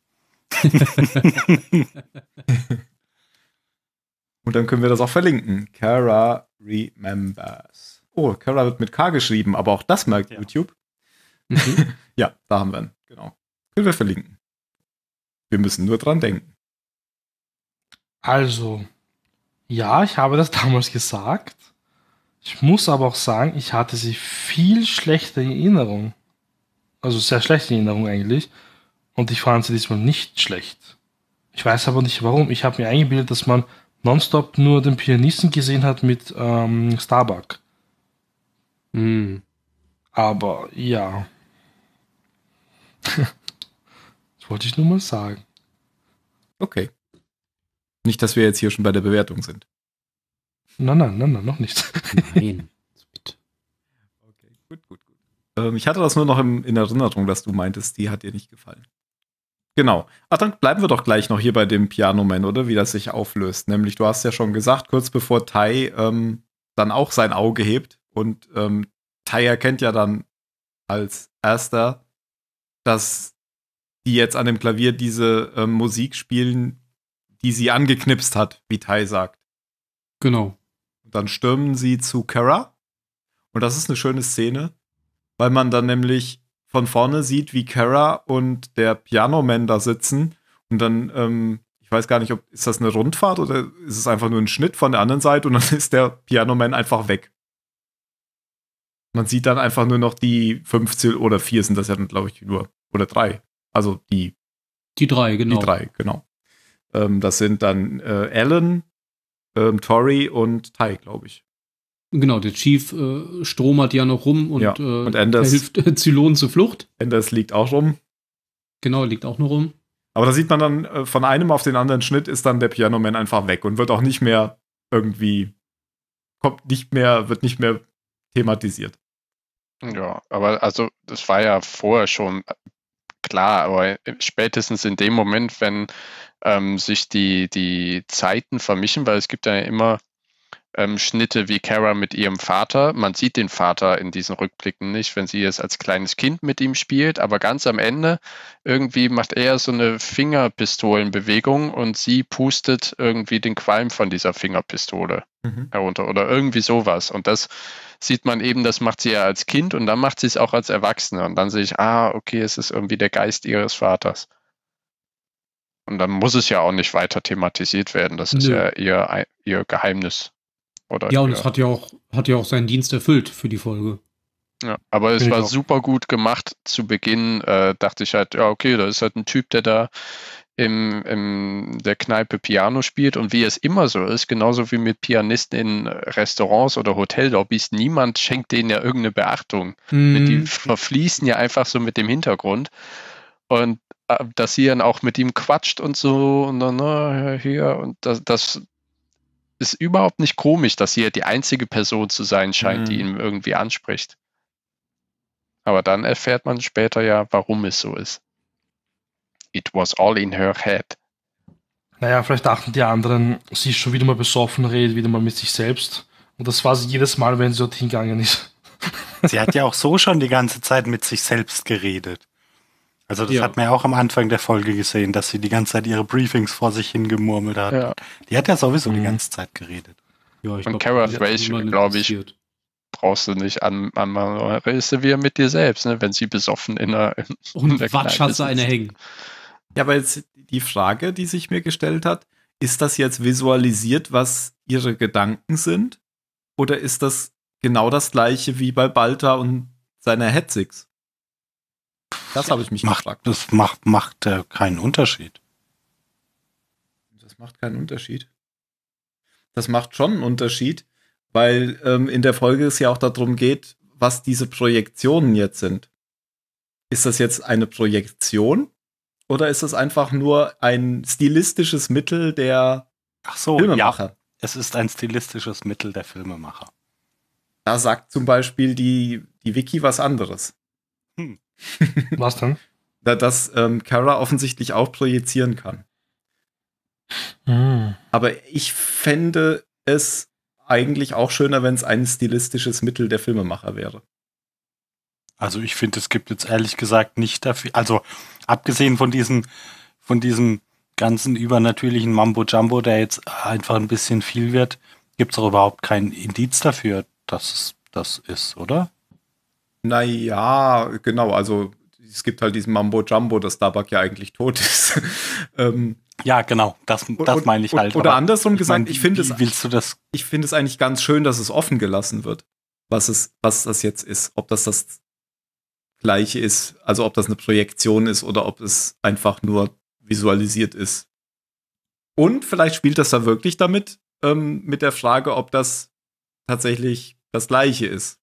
Und dann können wir das auch verlinken. Kara Remembers. Oh, Kara wird mit K geschrieben, aber auch das merkt ja. YouTube. Mhm. Ja, da haben wir ihn. Genau. Können wir verlinken. Wir müssen nur dran denken. Also, ja, ich habe das damals gesagt. Ich muss aber auch sagen, ich hatte sie viel schlechter in Erinnerung. Also sehr schlechte Erinnerung eigentlich. Und ich fand sie diesmal nicht schlecht. Ich weiß aber nicht warum. Ich habe mir eingebildet, dass man nonstop nur den Pianisten gesehen hat mit ähm, Starbuck. Mm. Aber ja. Das wollte ich nur mal sagen. Okay. Nicht, dass wir jetzt hier schon bei der Bewertung sind. Nein, nein, nein, nein, noch nicht. Nein. Okay, gut, gut, gut. Ähm, ich hatte das nur noch im, in Erinnerung, dass du meintest, die hat dir nicht gefallen. Genau. Ach, dann bleiben wir doch gleich noch hier bei dem Pianoman, oder? Wie das sich auflöst. Nämlich, du hast ja schon gesagt, kurz bevor Tai ähm, dann auch sein Auge hebt und ähm, Tai erkennt ja dann als erster, dass die jetzt an dem Klavier diese ähm, Musik spielen, die sie angeknipst hat, wie Tai sagt. Genau. Und dann stürmen sie zu Kara. Und das ist eine schöne Szene, weil man dann nämlich von vorne sieht, wie Kara und der Pianoman da sitzen und dann, ähm, ich weiß gar nicht, ob ist das eine Rundfahrt oder ist es einfach nur ein Schnitt von der anderen Seite und dann ist der Pianoman einfach weg. Man sieht dann einfach nur noch die fünfzehn oder vier sind das ja dann, glaube ich, nur, oder drei. Also die Die drei, genau. Die drei, genau. Ähm, das sind dann äh, Alan, ähm, Tori und Tai, glaube ich. Genau, der Chief äh, stromert ja noch rum und, ja, und Anders, äh, hilft äh, Zylonen zur Flucht. Anders liegt auch rum. Genau, liegt auch noch rum. Aber da sieht man dann, äh, von einem auf den anderen Schnitt ist dann der Pianoman einfach weg und wird auch nicht mehr irgendwie, kommt nicht mehr, wird nicht mehr thematisiert. Ja, aber also das war ja vorher schon klar, aber spätestens in dem Moment, wenn ähm, sich die, die Zeiten vermischen, weil es gibt ja immer Ähm, Schnitte wie Kara mit ihrem Vater. Man sieht den Vater in diesen Rückblicken nicht, wenn sie jetzt als kleines Kind mit ihm spielt, aber ganz am Ende irgendwie macht er so eine Fingerpistolenbewegung und sie pustet irgendwie den Qualm von dieser Fingerpistole mhm. herunter oder irgendwie sowas. Und das sieht man eben, das macht sie ja als Kind und dann macht sie es auch als Erwachsene. Und dann sehe ich, ah, okay, es ist irgendwie der Geist ihres Vaters. Und dann muss es ja auch nicht weiter thematisiert werden. Das Nö. ist ja ihr, ihr Geheimnis. Oder ja, und es hat ja auch, hat ja auch seinen Dienst erfüllt für die Folge. Ja, aber es war super gut gemacht. Zu Beginn äh, dachte ich halt, ja, okay, da ist halt ein Typ, der da im, im der Kneipe Piano spielt. Und wie es immer so ist, genauso wie mit Pianisten in Restaurants oder Hotellobbys, niemand schenkt denen ja irgendeine Beachtung. Mhm. Die verfließen ja einfach so mit dem Hintergrund. Und äh, dass sie dann auch mit ihm quatscht und so und dann na, hier und das, das ist überhaupt nicht komisch, dass sie ja die einzige Person zu sein scheint, mhm. die ihn irgendwie anspricht. Aber dann erfährt man später ja, warum es so ist. It was all in her head. Naja, vielleicht dachten die anderen, sie ist schon wieder mal besoffen, redet wieder mal mit sich selbst. Und das war sie jedes Mal, wenn sie dorthin gegangen ist. Sie hat ja auch so schon die ganze Zeit mit sich selbst geredet. Also das ja. hat man ja auch am Anfang der Folge gesehen, dass sie die ganze Zeit ihre Briefings vor sich hingemurmelt hat. Ja. Die hat ja sowieso mhm. die ganze Zeit geredet. Ja, ich Und Kara Fraser, glaube ich, brauchst du nicht anmachen. An, an, redest du wieder mit dir selbst, ne? Wenn sie besoffen in einer in Und der Watsch hat sie eine hängen. Ja, aber jetzt die Frage, die sich mir gestellt hat, ist das jetzt visualisiert, was ihre Gedanken sind? Oder ist das genau das Gleiche wie bei Balta und seiner Hetzix? Das habe ich mich macht, gefragt. Das macht, macht äh, keinen Unterschied. Das macht keinen Unterschied. Das macht schon einen Unterschied, weil ähm, in der Folge es ja auch darum geht, was diese Projektionen jetzt sind. Ist das jetzt eine Projektion oder ist das einfach nur ein stilistisches Mittel der Ach so, Filmemacher? Ja, es ist ein stilistisches Mittel der Filmemacher. Da sagt zum Beispiel die, die Wiki was anderes. Hm. Was denn? Dass ähm, Kara offensichtlich auch projizieren kann. Hm. Aber ich fände es eigentlich auch schöner, wenn es ein stilistisches Mittel der Filmemacher wäre. Also ich finde, es gibt jetzt ehrlich gesagt nicht dafür, also abgesehen von diesem, von diesem ganzen übernatürlichen Mambo-Jumbo, der jetzt einfach ein bisschen viel wird, gibt es auch überhaupt keinen Indiz dafür, dass es das ist, oder? Naja, genau, also es gibt halt diesen Mambo-Jumbo, dass Starbuck ja eigentlich tot ist. ähm, ja, genau, das, das und, meine ich halt. Oder andersrum ich gesagt, mein, ich finde es, willst du das? Ich finde es eigentlich ganz schön, dass es offen gelassen wird, was, es, was das jetzt ist, ob das das Gleiche ist, also ob das eine Projektion ist oder ob es einfach nur visualisiert ist. Und vielleicht spielt das da wirklich damit, ähm, mit der Frage, ob das tatsächlich das Gleiche ist.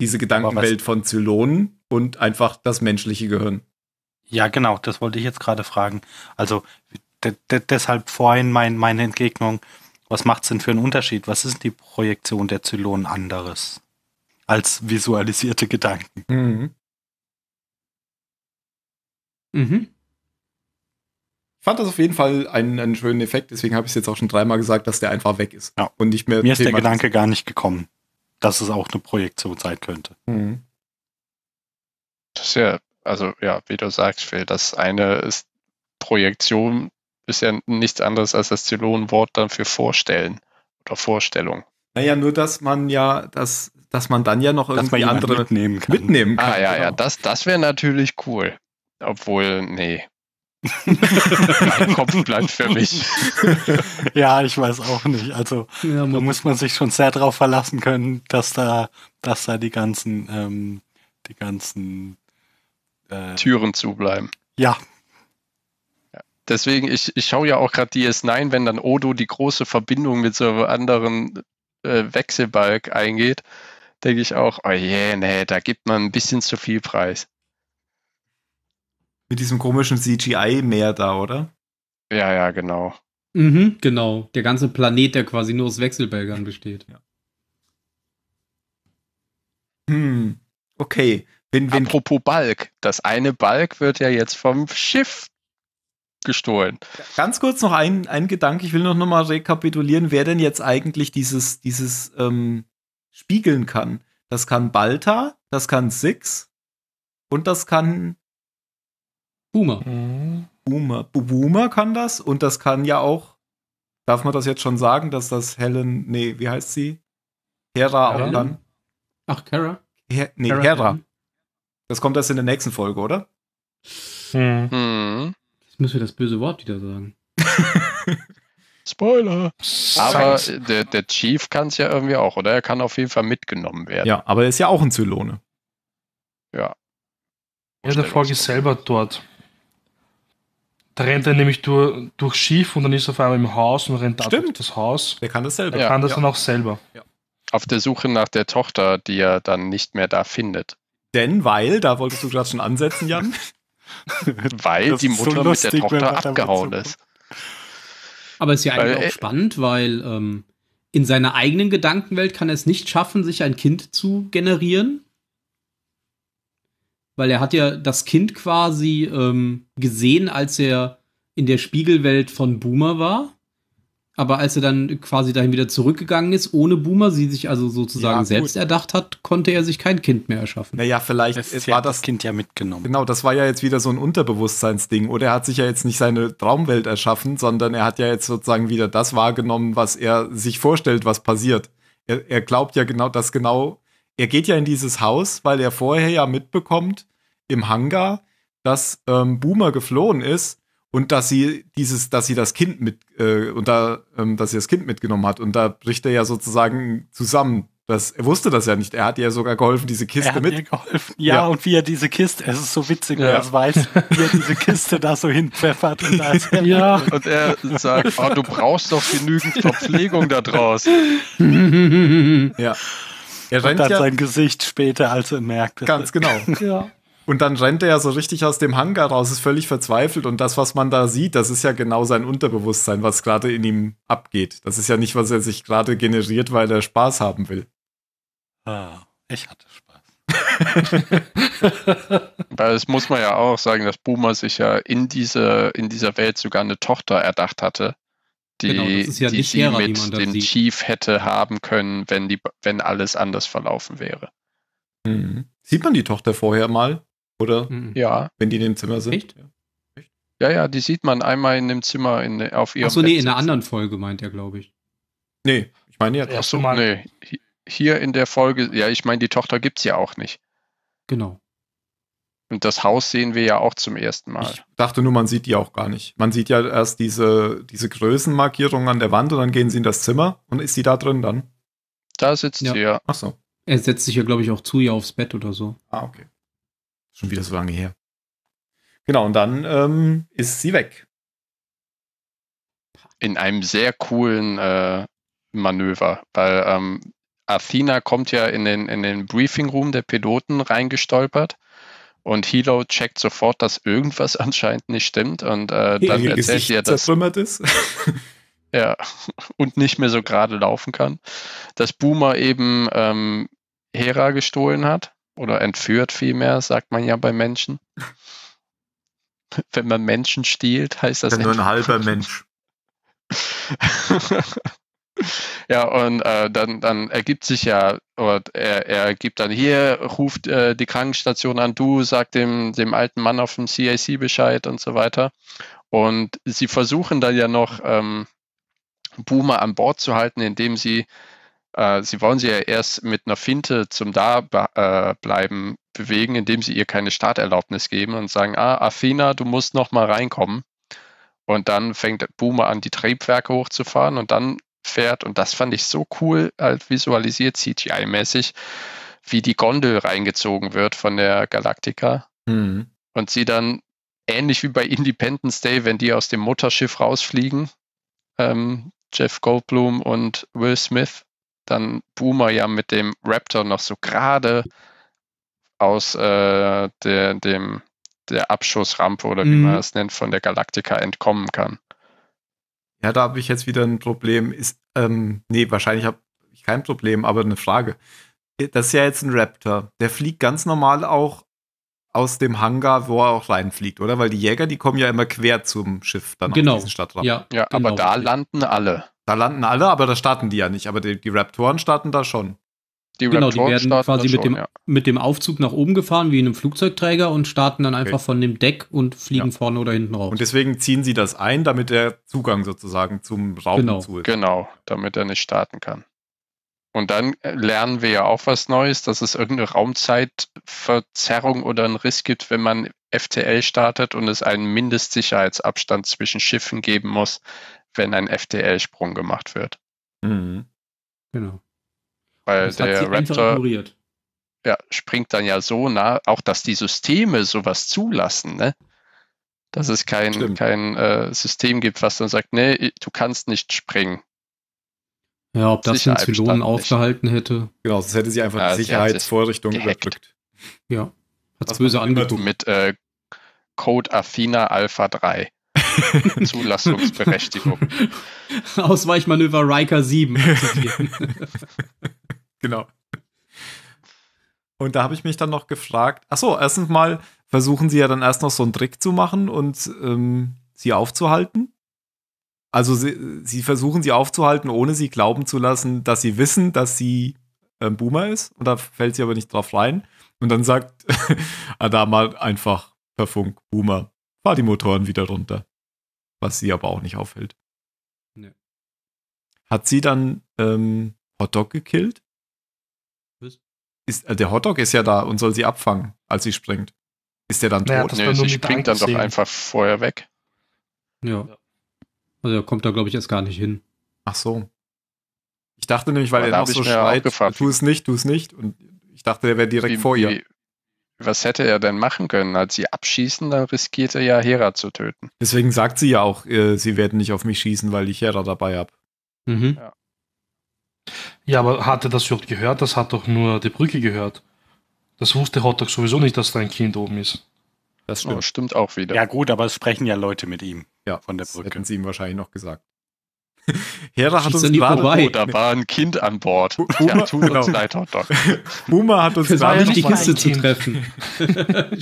Diese Gedankenwelt von Zylonen und einfach das menschliche Gehirn. Ja, genau, das wollte ich jetzt gerade fragen. Also de- de- deshalb vorhin mein, meine Entgegnung, was macht es denn für einen Unterschied? Was ist die Projektion der Zylonen anderes als visualisierte Gedanken? Mhm. Mhm. Ich fand das auf jeden Fall einen, einen schönen Effekt, deswegen habe ich es jetzt auch schon dreimal gesagt, dass der einfach weg ist. Ja. Und nicht mehr. Mir ist der Gedanke gar nicht gekommen, dass es auch eine Projektion sein könnte. Mhm. Das ist ja, also ja, wie du sagst, Phil, das eine ist Projektion, ist ja nichts anderes als das Zylonenwort dann für Vorstellen oder Vorstellung. Naja, nur dass man ja, dass, dass man dann ja noch dass irgendwie andere mitnehmen kann. Mitnehmen kann. Ah ja, genau. ja, das, das wäre natürlich cool. Obwohl, nee. Mein Kopf bleibt für mich. Ja, ich weiß auch nicht. Also ja, da muss man sich schon sehr drauf verlassen können, dass da, dass da die ganzen, ähm, die ganzen äh, Türen zubleiben. Ja. ja. Deswegen, ich, ich schaue ja auch gerade D S neun, wenn dann Odo die große Verbindung mit so einem anderen äh, Wechselbalg eingeht, denke ich auch, oh je, nee, da gibt man ein bisschen zu viel Preis. Mit diesem komischen C G I mehr da, oder? Ja, ja, genau. Mhm, genau. Der ganze Planet, der quasi nur aus Wechselbälgern besteht. Ja. Hm, okay. Wenn, wenn Apropos Balg. Das eine Balg wird ja jetzt vom Schiff gestohlen. Ganz kurz noch ein, ein Gedanke. Ich will noch, noch mal rekapitulieren, wer denn jetzt eigentlich dieses, dieses ähm, spiegeln kann. Das kann Balta, das kann Six und das kann Boomer. Boomer. Boomer kann das und das kann ja auch, darf man das jetzt schon sagen, dass das Helen, nee, wie heißt sie? Hera Helen? auch kann. Ach, Kara? Her, nee, Kara Hera. Helen. Das kommt erst in der nächsten Folge, oder? Hm. Jetzt müssen wir das böse Wort wieder sagen. Spoiler. Aber der, der Chief kann es ja irgendwie auch, oder? Er kann auf jeden Fall mitgenommen werden. Ja, aber er ist ja auch ein Zylone. Ja. Ja, der Frog ist selber dort. Da rennt er nämlich durch, durch Schiff und dann ist er auf einmal im Haus und rennt Stimmt. durch das Haus. Der kann das selber. Der ja, kann das ja. dann auch selber. Ja. Auf der Suche nach der Tochter, die er dann nicht mehr da findet. Denn, weil, da wolltest du gerade schon ansetzen, Jan. weil das die Mutter so lustig, mit der Tochter abgehauen ist. Aber es ist ja weil, eigentlich auch spannend, weil ähm, in seiner eigenen Gedankenwelt kann er es nicht schaffen, sich ein Kind zu generieren. Weil er hat ja das Kind quasi ähm, gesehen, als er in der Spiegelwelt von Boomer war. Aber als er dann quasi dahin wieder zurückgegangen ist, ohne Boomer, sie sich also sozusagen ja, selbst erdacht hat, konnte er sich kein Kind mehr erschaffen. Naja, vielleicht es es war das, das Kind ja mitgenommen. Genau, das war ja jetzt wieder so ein Unterbewusstseinsding. Oder er hat sich ja jetzt nicht seine Traumwelt erschaffen, sondern er hat ja jetzt sozusagen wieder das wahrgenommen, was er sich vorstellt, was passiert. Er, er glaubt ja genau, dass genau... Er geht ja in dieses Haus, weil er vorher ja mitbekommt im Hangar, dass ähm, Boomer geflohen ist und dass sie dieses, dass sie das Kind mit, äh, und da, ähm, dass sie das Kind mitgenommen hat. Und da bricht er ja sozusagen zusammen. Das, er wusste das ja nicht. Er hat ihr sogar geholfen, diese Kiste er hat mit. Ihr geholfen. Ja, ja, und wie er diese Kiste, es ist so witzig, ja. Wer es weiß, wie er diese Kiste da so hinpfeffert. Und, da ist er ja. und er sagt, oh, du brauchst doch genügend Verpflegung da draußen. Ja. Er und dann ja, sein Gesicht später, als er merkt. Ganz genau. Ja. Und dann rennt er ja so richtig aus dem Hangar raus, ist völlig verzweifelt. Und das, was man da sieht, das ist ja genau sein Unterbewusstsein, was gerade in ihm abgeht. Das ist ja nicht, was er sich gerade generiert, weil er Spaß haben will. Ah, ich hatte Spaß. Weil das muss man ja auch sagen, dass Boomer sich ja in, diese, in dieser Welt sogar eine Tochter erdacht hatte, die, genau, ja die sie Hera, mit die dem Chief hätte haben können, wenn, die, wenn alles anders verlaufen wäre. Mhm. Sieht man die Tochter vorher mal? Oder? Ja. Wenn die in dem Zimmer sind. Echt? Ja, ja, die sieht man einmal in dem Zimmer in, auf ihrem Ach so, nee, in einer anderen Folge meint er, glaube ich. Nee, ich meine ja. Ach so, nee. Hier in der Folge, ja, ich meine, die Tochter gibt es ja auch nicht. Genau. Und das Haus sehen wir ja auch zum ersten Mal. Ich dachte nur, man sieht die auch gar nicht. Man sieht ja erst diese, diese Größenmarkierung an der Wand und dann gehen sie in das Zimmer und ist sie da drin dann? Da sitzt ja. sie ja. Ach so. Er setzt sich ja, glaube ich, auch zu ihr aufs Bett oder so. Ah, okay. Schon wieder so lange her. Genau, und dann ähm, ist sie weg. In einem sehr coolen äh, Manöver, weil ähm, Athena kommt ja in den, in den Briefing-Room der Piloten reingestolpert und Hilo checkt sofort, dass irgendwas anscheinend nicht stimmt und äh, dann ihr erzählt sie ja, dass... zertrümmert ist. Ja, und nicht mehr so gerade laufen kann, dass Boomer eben ähm, Hera gestohlen hat oder entführt vielmehr, sagt man ja bei Menschen. Wenn man Menschen stiehlt, heißt das... Ja, nur ein halber Mensch. Ja, und äh, dann, dann ergibt sich ja, oder er, er gibt dann hier, ruft äh, die Krankenstation an, du, sagt dem, dem alten Mann auf dem C A C Bescheid und so weiter. Und sie versuchen dann ja noch... Ähm, Boomer an Bord zu halten, indem sie, äh, sie wollen sie ja erst mit einer Finte zum Dableiben äh, bewegen, indem sie ihr keine Starterlaubnis geben und sagen, ah, Athena, du musst noch mal reinkommen. Und dann fängt Boomer an, die Triebwerke hochzufahren und dann fährt, und das fand ich so cool, halt visualisiert, C G I-mäßig, wie die Gondel reingezogen wird von der Galactica. Mhm. Und sie dann, ähnlich wie bei Independence Day, wenn die aus dem Mutterschiff rausfliegen, ähm, Jeff Goldblum und Will Smith, dann Boomer ja mit dem Raptor noch so gerade aus äh, der, dem, der Abschussrampe oder wie mm. man es nennt, von der Galactica entkommen kann. Ja, da habe ich jetzt wieder ein Problem. Ist, ähm, nee, wahrscheinlich habe ich kein Problem, aber eine Frage. Das ist ja jetzt ein Raptor. Der fliegt ganz normal auch aus dem Hangar, wo er auch reinfliegt, oder? Weil die Jäger, die kommen ja immer quer zum Schiff dann genau. auf diesen Stadtrand. Ja, ja genau. Aber da landen alle. Da landen alle, aber da starten die ja nicht. Aber die, die Raptoren starten da schon. Die genau, Raptoren die werden quasi mit, schon, dem, ja. mit dem Aufzug nach oben gefahren, wie in einem Flugzeugträger und starten dann okay. einfach von dem Deck und fliegen ja. vorne oder hinten raus. Und deswegen ziehen sie das ein, damit der Zugang sozusagen zum Raum genau. zu ist. Genau, damit er nicht starten kann. Und dann lernen wir ja auch was Neues, dass es irgendeine Raumzeitverzerrung oder einen Riss gibt, wenn man F T L startet und es einen Mindestsicherheitsabstand zwischen Schiffen geben muss, wenn ein F T L-Sprung gemacht wird. Mhm. Genau. Weil das der Raptor ja, springt dann ja so nah, auch dass die Systeme sowas zulassen, ne? Dass es kein, kein äh, System gibt, was dann sagt, nee, du kannst nicht springen. Ja, ob das den Zylonen aufgehalten hätte. Genau, sonst hätte sie einfach ja, die Sicherheitsvorrichtung überbrückt. Ja, hat es böse angeguckt. Mit äh, Code Athena Alpha drei. Zulassungsberechtigung. Ausweichmanöver Riker sieben. Genau. Und da habe ich mich dann noch gefragt, achso, erstens mal versuchen sie ja dann erst noch so einen Trick zu machen und ähm, sie aufzuhalten. Also sie, sie versuchen, sie aufzuhalten, ohne sie glauben zu lassen, dass sie wissen, dass sie äh, Boomer ist. Und da fällt sie aber nicht drauf rein. Und dann sagt Adama einfach per Funk, Boomer, fahr die Motoren wieder runter. Was sie aber auch nicht aufhält. Nee. Hat sie dann ähm, Hotdog gekillt? Was? Ist, äh, der Hotdog ist ja da und soll sie abfangen, als sie springt. Ist der dann naja, tot? Nee, sie springt dann doch einfach vorher weg. Ja. Also er kommt da, glaube ich, erst gar nicht hin. Ach so. Ich dachte nämlich, weil aber er noch so schreit, tu es nicht, tu es nicht. Und ich dachte, er wäre direkt wie, vor ihr. Wie, was hätte er denn machen können? Als sie abschießen, dann riskiert er ja, Hera zu töten. Deswegen sagt sie ja auch, äh, sie werden nicht auf mich schießen, weil ich Hera dabei habe. Mhm. Ja. Ja, aber hat er das überhaupt gehört? Das hat doch nur die Brücke gehört. Das wusste Hotdog sowieso nicht, dass da ein Kind oben ist. Das stimmt. Oh, stimmt auch wieder. Ja gut, aber es sprechen ja Leute mit ihm ja, von der Brücke. Das hätten sie ihm wahrscheinlich noch gesagt. Hera hat uns gerade... Oh, da war ein Kind an Bord. Boomer, ja, tut uns leid, Hotdog. Boomer hat uns gerade... nicht die Kiste zu treffen.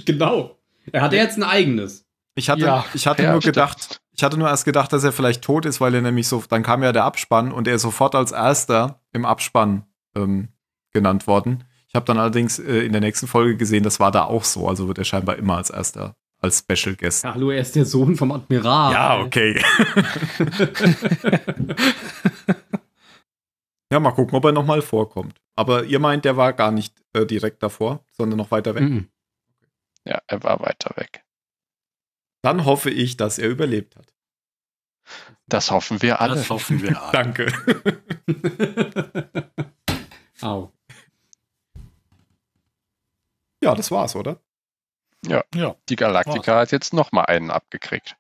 Genau. Er hat ja jetzt ein eigenes. Ich hatte, ja, ich hatte ja, nur stimmt. gedacht... Ich hatte nur erst gedacht, dass er vielleicht tot ist, weil er nämlich so, dann kam ja der Abspann und er ist sofort als Erster im Abspann ähm, genannt worden. Ich habe dann allerdings äh, in der nächsten Folge gesehen, das war da auch so, also wird er scheinbar immer als Erster, als Special Guest. Ja, hallo, er ist der Sohn vom Admiral. Ja, okay. Ja, mal gucken, ob er nochmal vorkommt. Aber ihr meint, der war gar nicht äh, direkt davor, sondern noch weiter weg. Mhm. Ja, er war weiter weg. Dann hoffe ich, dass er überlebt hat. Das hoffen wir alle. Das hoffen wir alle. Danke. Au. Ja, das war's, oder? Ja, ja. Die Galactica war's. Hat jetzt nochmal einen abgekriegt.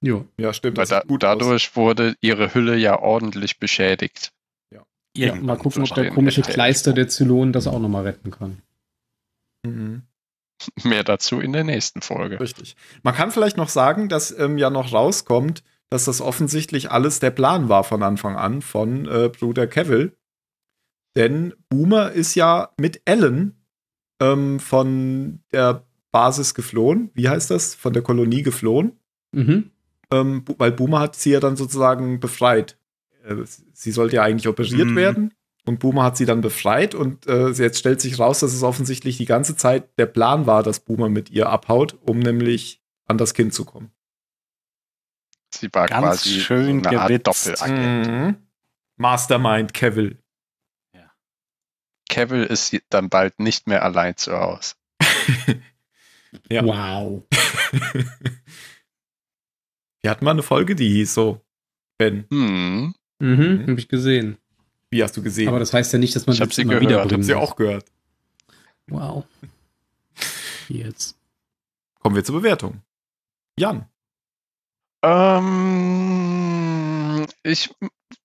Jo. Ja, stimmt. Weil da, gut dadurch aus. Wurde ihre Hülle ja ordentlich beschädigt. Ja. Ja, mal gucken, ob der komische Kleister der Zylonen das auch nochmal retten kann. Mhm. Mehr dazu in der nächsten Folge. Richtig. Man kann vielleicht noch sagen, dass ähm, ja noch rauskommt, dass das offensichtlich alles der Plan war von Anfang an von äh, Bruder Cavill. Denn Boomer ist ja mit Ellen ähm, von der Basis geflohen. Wie heißt das? Von der Kolonie geflohen. Mhm. Ähm, weil Boomer hat sie ja dann sozusagen befreit. Äh, sie sollte ja eigentlich operiert mhm. werden. Und Boomer hat sie dann befreit und äh, jetzt stellt sich raus, dass es offensichtlich die ganze Zeit der Plan war, dass Boomer mit ihr abhaut, um nämlich an das Kind zu kommen. Sie war ganz quasi schön so eine Art Doppelagent. Mhm. Mastermind Cavill. Ja. Cavill ist dann bald nicht mehr allein zu Hause. Ja. Wow. Wir hatten mal eine Folge, die hieß so, Ben. Mhm, mhm. Habe ich gesehen. Wie hast du gesehen? Aber das heißt ja nicht, dass man ich hab sie gehört. Ich habe sie auch gehört. Wow. Jetzt. Kommen wir zur Bewertung. Jan. Ähm, ich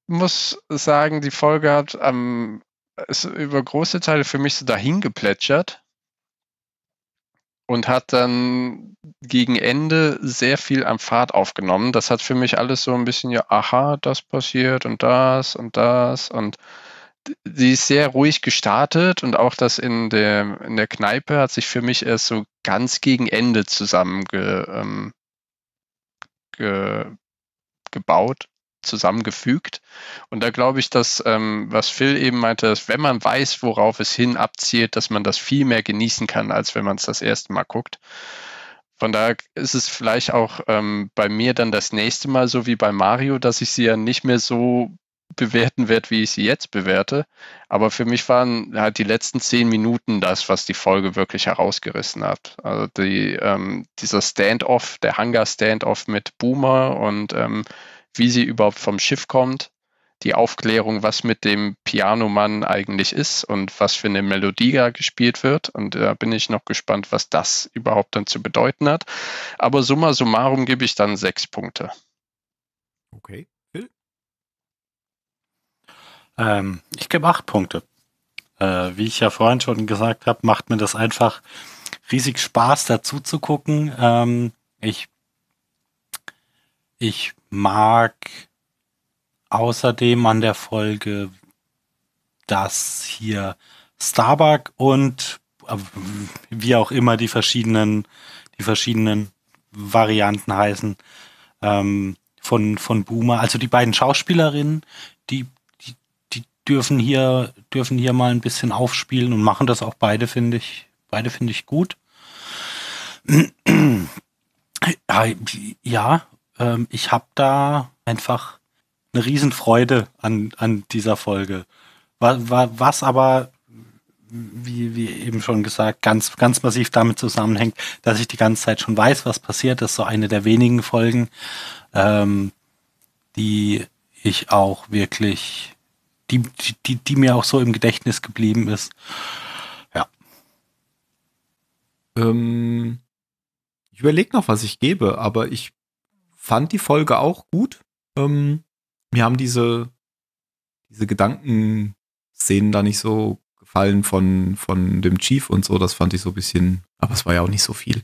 muss sagen, die Folge hat ähm, ist über große Teile für mich so dahin geplätschert und hat dann gegen Ende sehr viel an Fahrt aufgenommen. Das hat für mich alles so ein bisschen, ja, aha, das passiert und das und das. Und sie ist sehr ruhig gestartet und auch das in der, in der Kneipe hat sich für mich erst so ganz gegen Ende zusammenge, ähm, ge, gebaut, zusammengefügt. Und da glaube ich, dass, ähm, was Phil eben meinte, dass wenn man weiß, worauf es hin abzielt, dass man das viel mehr genießen kann, als wenn man es das erste Mal guckt. Von daher ist es vielleicht auch ähm, bei mir dann das nächste Mal so wie bei Mario, dass ich sie ja nicht mehr so bewerten werde, wie ich sie jetzt bewerte. Aber für mich waren halt die letzten zehn Minuten das, was die Folge wirklich herausgerissen hat. Also die, ähm, dieser Standoff, der Hangar-Standoff mit Boomer und ähm, wie sie überhaupt vom Schiff kommt, die Aufklärung, was mit dem Pianomann eigentlich ist und was für eine Melodie da gespielt wird. Und da bin ich noch gespannt, was das überhaupt dann zu bedeuten hat. Aber summa summarum gebe ich dann sechs Punkte. Okay. Phil? Ähm, ich gebe acht Punkte. Äh, wie ich ja vorhin schon gesagt habe, macht mir das einfach riesig Spaß, dazu zu gucken. Ähm, ich Ich mag außerdem an der Folge, dass hier Starbuck und äh, wie auch immer die verschiedenen, die verschiedenen Varianten heißen ähm, von, von Boomer. Also die beiden Schauspielerinnen, die, die, die dürfen hier, dürfen hier mal ein bisschen aufspielen und machen das auch beide, finde ich, beide finde ich gut. Ja. Ich habe da einfach eine Riesenfreude an, an dieser Folge. Was aber, wie, wie eben schon gesagt, ganz, ganz massiv damit zusammenhängt, dass ich die ganze Zeit schon weiß, was passiert. Das ist so eine der wenigen Folgen, ähm, die ich auch wirklich die, die, die mir auch so im Gedächtnis geblieben ist. Ja. Ähm, ich überlege noch, was ich gebe, aber ich fand die Folge auch gut. Ähm, mir haben diese, diese Gedankenszenen da nicht so gefallen von, von dem Chief und so. Das fand ich so ein bisschen, aber es war ja auch nicht so viel.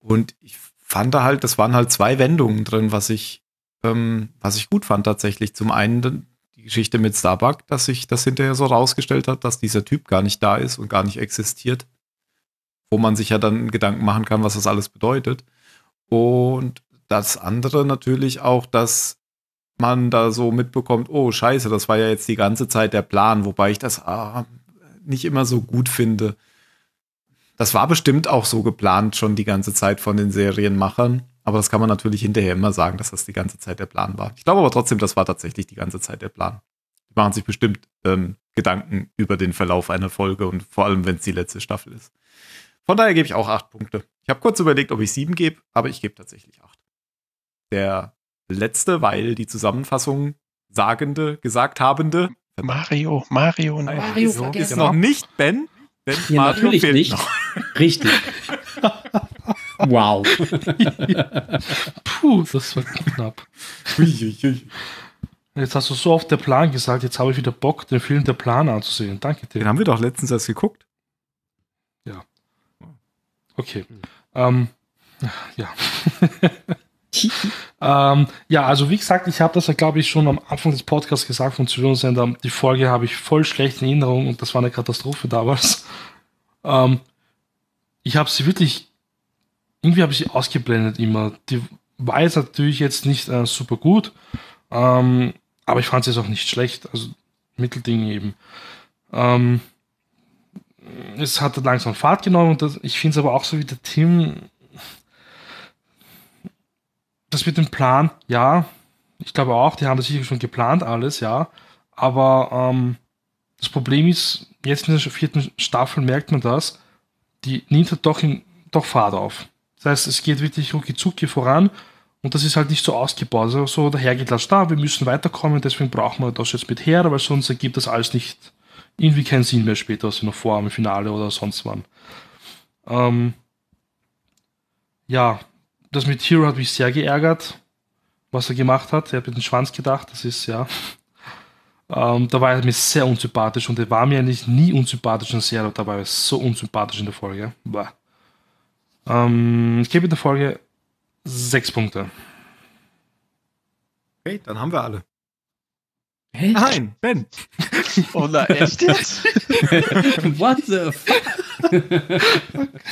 Und ich fand da halt, das waren halt zwei Wendungen drin, was ich, ähm, was ich gut fand tatsächlich. Zum einen die Geschichte mit Starbuck, dass sich das hinterher so rausgestellt hat, dass dieser Typ gar nicht da ist und gar nicht existiert. Wo man sich ja dann Gedanken machen kann, was das alles bedeutet. Und das andere natürlich auch, dass man da so mitbekommt, oh scheiße, das war ja jetzt die ganze Zeit der Plan, wobei ich das ah, nicht immer so gut finde. Das war bestimmt auch so geplant schon die ganze Zeit von den Serienmachern, aber das kann man natürlich hinterher immer sagen, dass das die ganze Zeit der Plan war. Ich glaube aber trotzdem, das war tatsächlich die ganze Zeit der Plan. Die machen sich bestimmt ähm, Gedanken über den Verlauf einer Folge und vor allem, wenn es die letzte Staffel ist. Von daher gebe ich auch acht Punkte. Ich habe kurz überlegt, ob ich sieben gebe, aber ich gebe tatsächlich acht. Der letzte, weil die Zusammenfassung sagende, gesagt habende. Mario, Mario, nein. Mario so, ist noch nicht Ben, denn ja, Mario natürlich fehlt nicht. Noch. Richtig. Wow. Puh, das war knapp. Jetzt hast du so oft der Plan gesagt, jetzt habe ich wieder Bock, den Film Der Plan anzusehen. Danke dir. Den haben wir doch letztens erst geguckt. Ja. Okay. Mhm. Ähm, ja. ähm, ja, also wie gesagt, ich habe das ja, glaube ich, schon am Anfang des Podcasts gesagt vom Zwischensender. Die Folge habe ich voll schlechte Erinnerungen und das war eine Katastrophe damals. Ähm, ich habe sie wirklich, irgendwie habe ich sie ausgeblendet immer. Die war jetzt natürlich jetzt nicht äh, super gut, ähm, aber ich fand sie jetzt auch nicht schlecht. Also Mittelding eben. Ähm, es hat langsam Fahrt genommen und das, ich finde es aber auch so wie der Tim. Das mit dem Plan, ja, ich glaube auch, die haben das sicher schon geplant alles, ja, aber ähm, das Problem ist, jetzt in der vierten Staffel merkt man das, die nimmt halt doch, in, doch Fahrt auf. Das heißt, es geht wirklich rucki-zucki voran und das ist halt nicht so ausgebaut, also so dahergelatscht, da, wir müssen weiterkommen, deswegen brauchen wir das jetzt mit Hera, weil sonst ergibt das alles nicht, irgendwie keinen Sinn mehr später, was wir noch vorhaben, im Finale oder sonst wann. Ähm, ja, das mit Hero hat mich sehr geärgert, was er gemacht hat. Er hat mit dem Schwanz gedacht, das ist ja. Ähm, da war er mir sehr unsympathisch und er war mir eigentlich nie unsympathisch in der Serie, da war er so unsympathisch in der Folge. Ähm, ich gebe in der Folge sechs Punkte. Okay, dann haben wir alle. Hä? Nein, Ben! Oh nein, echt jetzt? What the fuck?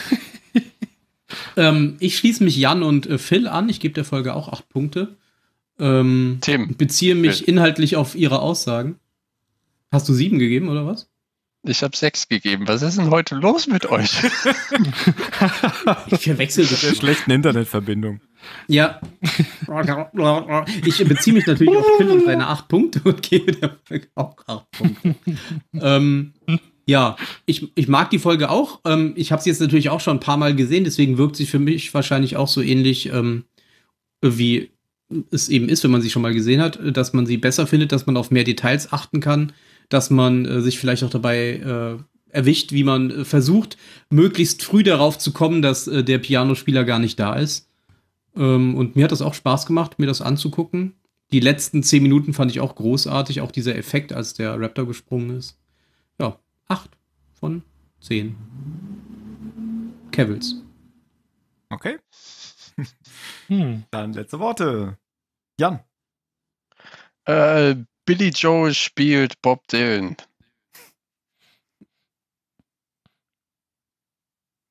Ähm, ich schließe mich Jan und äh, Phil an. Ich gebe der Folge auch acht Punkte. Ähm, Tim. Beziehe mich Phil. Inhaltlich auf ihre Aussagen. Hast du sieben gegeben, oder was? Ich habe sechs gegeben. Was ist denn heute los mit euch? Ich verwechsel das. Mit schlechten Internetverbindung. Ja. Ich beziehe mich natürlich auf Phil und seine acht Punkte und gebe der Folge auch acht Punkte. ähm, Ja, ich, ich mag die Folge auch. Ähm, ich habe sie jetzt natürlich auch schon ein paar Mal gesehen, deswegen wirkt sie für mich wahrscheinlich auch so ähnlich, ähm, wie es eben ist, wenn man sie schon mal gesehen hat, dass man sie besser findet, dass man auf mehr Details achten kann, dass man äh, sich vielleicht auch dabei äh, erwischt, wie man äh, versucht, möglichst früh darauf zu kommen, dass äh, der Pianospieler gar nicht da ist. Ähm, und mir hat das auch Spaß gemacht, mir das anzugucken. Die letzten zehn Minuten fand ich auch großartig, auch dieser Effekt, als der Raptor gesprungen ist. Ja. acht von zehn. Kevils. Okay. Hm. Dann letzte Worte. Jan. Äh, Billy Joel spielt Bob Dylan.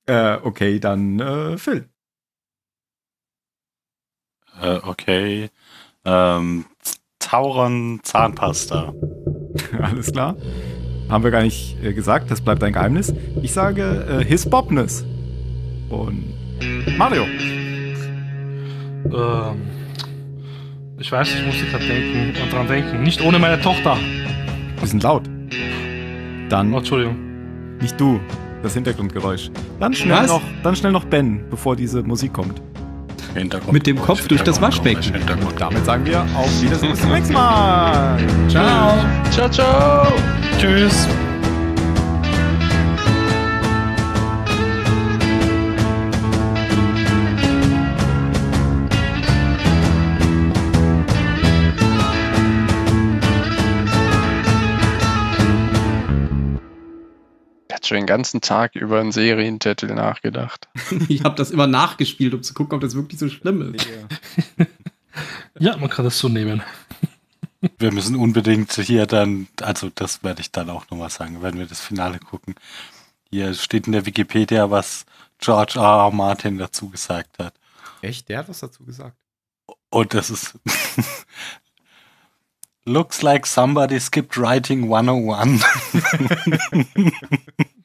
Äh, okay, dann äh, Phil. Äh, okay. Ähm, Tauron Zahnpasta. Alles klar. Haben wir gar nicht äh, gesagt, das bleibt ein Geheimnis. Ich sage äh, His Bobness. Und Mario. Ähm, ich weiß, ich musste gerade denken, dran denken. Nicht ohne meine Tochter. Wir sind laut. Dann. Oh, Entschuldigung. Nicht du, das Hintergrundgeräusch. Dann schnell, noch, dann schnell noch Ben, bevor diese Musik kommt. mit dem Kopf durch das Waschbecken. Und damit sagen wir auf Wiedersehen bis zum nächsten Mal. Ciao. Ciao, ciao. Tschüss. Schon den ganzen Tag über einen Serientitel nachgedacht. Ich habe das immer nachgespielt, um zu gucken, ob das wirklich so schlimm ist. Ja, ja, man kann das so nehmen. Wir müssen unbedingt hier dann, also das werde ich dann auch nochmal sagen, wenn wir das Finale gucken. Hier steht in der Wikipedia, was George R R. Martin dazu gesagt hat. Echt? Der hat was dazu gesagt? Und das ist... Looks like somebody skipped writing one oh one.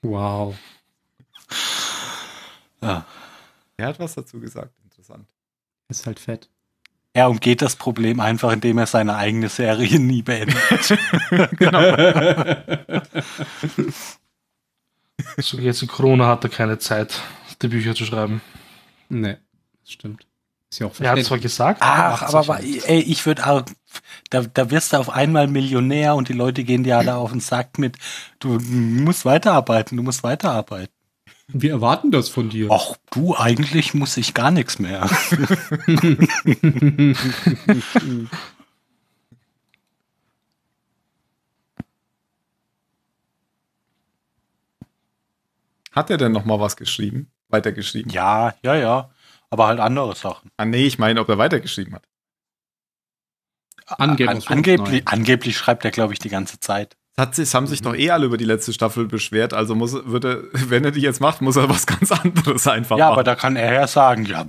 Wow. Ja. Er hat was dazu gesagt. Interessant. Ist halt fett. Er umgeht das Problem einfach, indem er seine eigene Serie nie beendet. Genau. So jetzt in Corona hat er keine Zeit, die Bücher zu schreiben. Nee, das stimmt. Ist ja auch er hat zwar gesagt, ach, aber, aber ey, ich würde, da, da wirst du auf einmal Millionär und die Leute gehen dir alle auf den Sack mit, du musst weiterarbeiten, du musst weiterarbeiten. Wir erwarten das von dir. Ach du, eigentlich muss ich gar nichts mehr. Hat er denn noch mal was geschrieben? Weitergeschrieben? Ja, ja, ja. Aber halt andere Sachen. Ah, nee, ich meine, ob er weitergeschrieben hat. Ange- An- angeblich, angeblich schreibt er, glaube ich, die ganze Zeit. Hat, es haben sich mhm. doch eh alle über die letzte Staffel beschwert, also muss, wird er, wenn er die jetzt macht, muss er was ganz anderes einfach ja, machen. Ja, aber da kann er ja sagen, ja.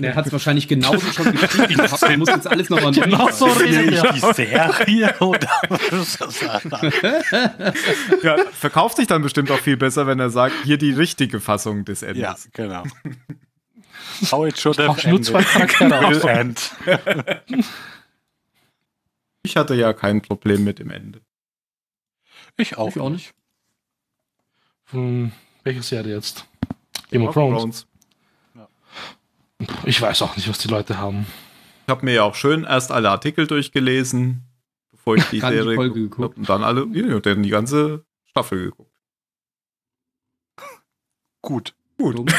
Er hat es wahrscheinlich genauso schon geschrieben. Man muss jetzt alles nochmal neu genau so reden. Ja. Die Serie oder ja, verkauft sich dann bestimmt auch viel besser, wenn er sagt, hier die richtige Fassung des Endes. Ja, genau. How it should have ended. End. Ich hatte ja kein Problem mit dem Ende. Ich auch, ich auch nicht. Hm, welche Serie jetzt? Game of Thrones. Ja. Ich weiß auch nicht, was die Leute haben. Ich habe mir ja auch schön erst alle Artikel durchgelesen, bevor ich die Serie geguckt habe. Und dann alle, ja, dann die ganze Staffel geguckt. Gut. Gut.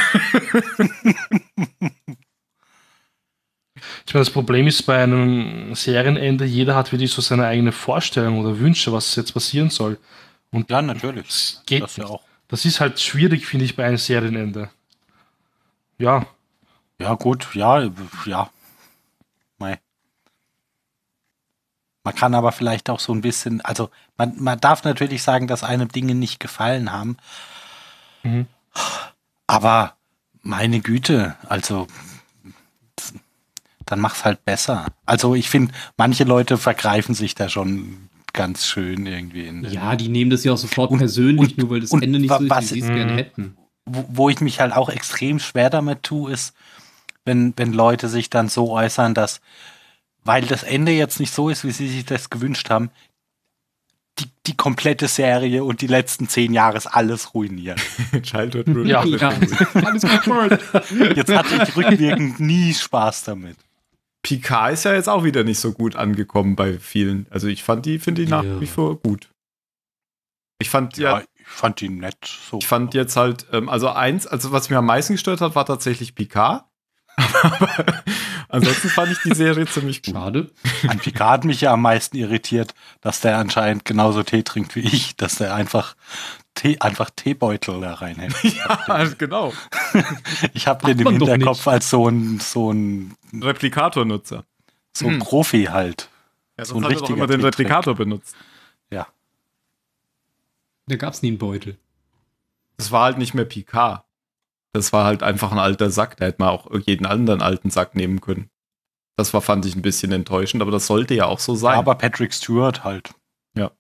Ich meine, das Problem ist bei einem Serienende, jeder hat wirklich so seine eigene Vorstellung oder Wünsche, was jetzt passieren soll. Und ja, natürlich. Das geht das ja auch. Das ist halt schwierig, finde ich, bei einem Serienende. Ja. Ja, gut, ja, ja. Mei. Man kann aber vielleicht auch so ein bisschen, also man, man darf natürlich sagen, dass einem Dinge nicht gefallen haben. Mhm. Aber meine Güte, also dann mach's halt besser. Also ich finde, manche Leute vergreifen sich da schon ganz schön irgendwie. In ja, die nehmen das ja auch sofort und, persönlich, und, nur weil das und, Ende nicht so was, ist, wie sie es gerne hätten. Wo, wo ich mich halt auch extrem schwer damit tue, ist, wenn, wenn Leute sich dann so äußern, dass, weil das Ende jetzt nicht so ist, wie sie sich das gewünscht haben, die, die komplette Serie und die letzten zehn Jahre alles ruiniert. Childhood ruiniert. Ja, alles gut. Jetzt hatte ich rückwirkend nie Spaß damit. Picard ist ja jetzt auch wieder nicht so gut angekommen bei vielen. Also ich fand die, finde ich nach wie vor gut. Ich fand ja, ja ich fand die nett. So. Ich fand jetzt halt, ähm, also eins, also was mir am meisten gestört hat, war tatsächlich Picard. Aber ansonsten fand ich die Serie ziemlich gut. Schade. An Picard hat mich ja am meisten irritiert, dass der anscheinend genauso Tee trinkt wie ich, dass der einfach Tee, einfach Teebeutel da reinhält. Ja, genau. Ich habe den im Hinterkopf als so ein, so ein Replikator-Nutzer. So ein hm. Profi halt. Ja, so ein hat richtiger. Hat er doch immer den Replikator benutzt. Ja. Da gab es nie einen Beutel. Das war halt nicht mehr Picard. Das war halt einfach ein alter Sack. Da hätte man auch jeden anderen alten Sack nehmen können. Das war, fand ich, ein bisschen enttäuschend, aber das sollte ja auch so sein. Aber Patrick Stewart halt. Ja.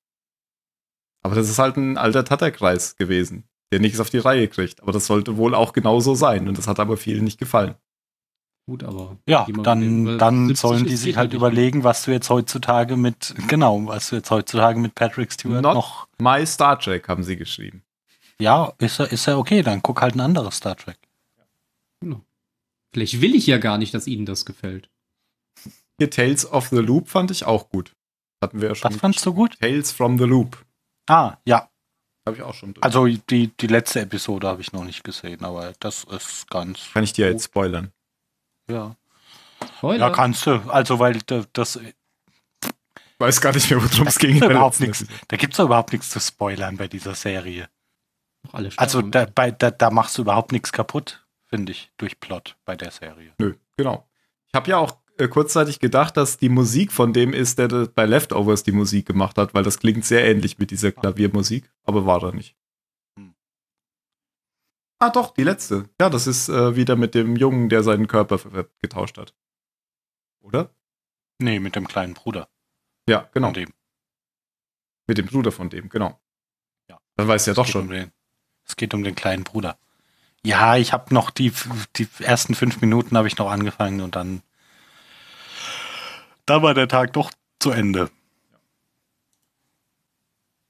Aber das ist halt ein alter Tatterkreis gewesen, der nichts auf die Reihe kriegt. Aber das sollte wohl auch genauso sein. Und das hat aber vielen nicht gefallen. Gut, aber... Ja, dann, dann sollen die sich halt überlegen, was du jetzt heutzutage mit... Genau, was du jetzt heutzutage mit Patrick Stewart Not noch... My Star Trek, haben sie geschrieben. Ja, ist ja, ist ja okay, dann guck halt ein anderes Star Trek. Genau. Vielleicht will ich ja gar nicht, dass Ihnen das gefällt. Hier Tales of the Loop fand ich auch gut. Hatten wir ja schon. Was fandst du gut? Tales from the Loop. Ah, ja. Habe ich auch schon durch. Also die, die letzte Episode habe ich noch nicht gesehen, aber das ist ganz... Kann ich dir gut. jetzt spoilern? Ja. Spoiler. Ja, kannst du. Also, weil das... Ich weiß gar nicht mehr, worum es ging. Überhaupt nichts. Da gibt es ja überhaupt nichts zu spoilern bei dieser Serie. Alle also da, bei, da, da machst du überhaupt nichts kaputt, finde ich, durch Plot bei der Serie. Nö, genau. Ich habe ja auch äh, kurzzeitig gedacht, dass die Musik von dem ist, der, der bei Leftovers die Musik gemacht hat, weil das klingt sehr ähnlich mit dieser Klaviermusik, aber war da nicht. Hm. Ah doch, die letzte. Ja, das ist äh, wieder mit dem Jungen, der seinen Körper getauscht hat. Oder? Nee, mit dem kleinen Bruder. Ja, genau. Von dem. Mit dem Bruder von dem, genau. Ja. Dann weiß ja doch schon. Um den, es geht um den kleinen Bruder. Ja, ich habe noch die, die ersten fünf Minuten habe ich noch angefangen und dann da war der Tag doch zu Ende.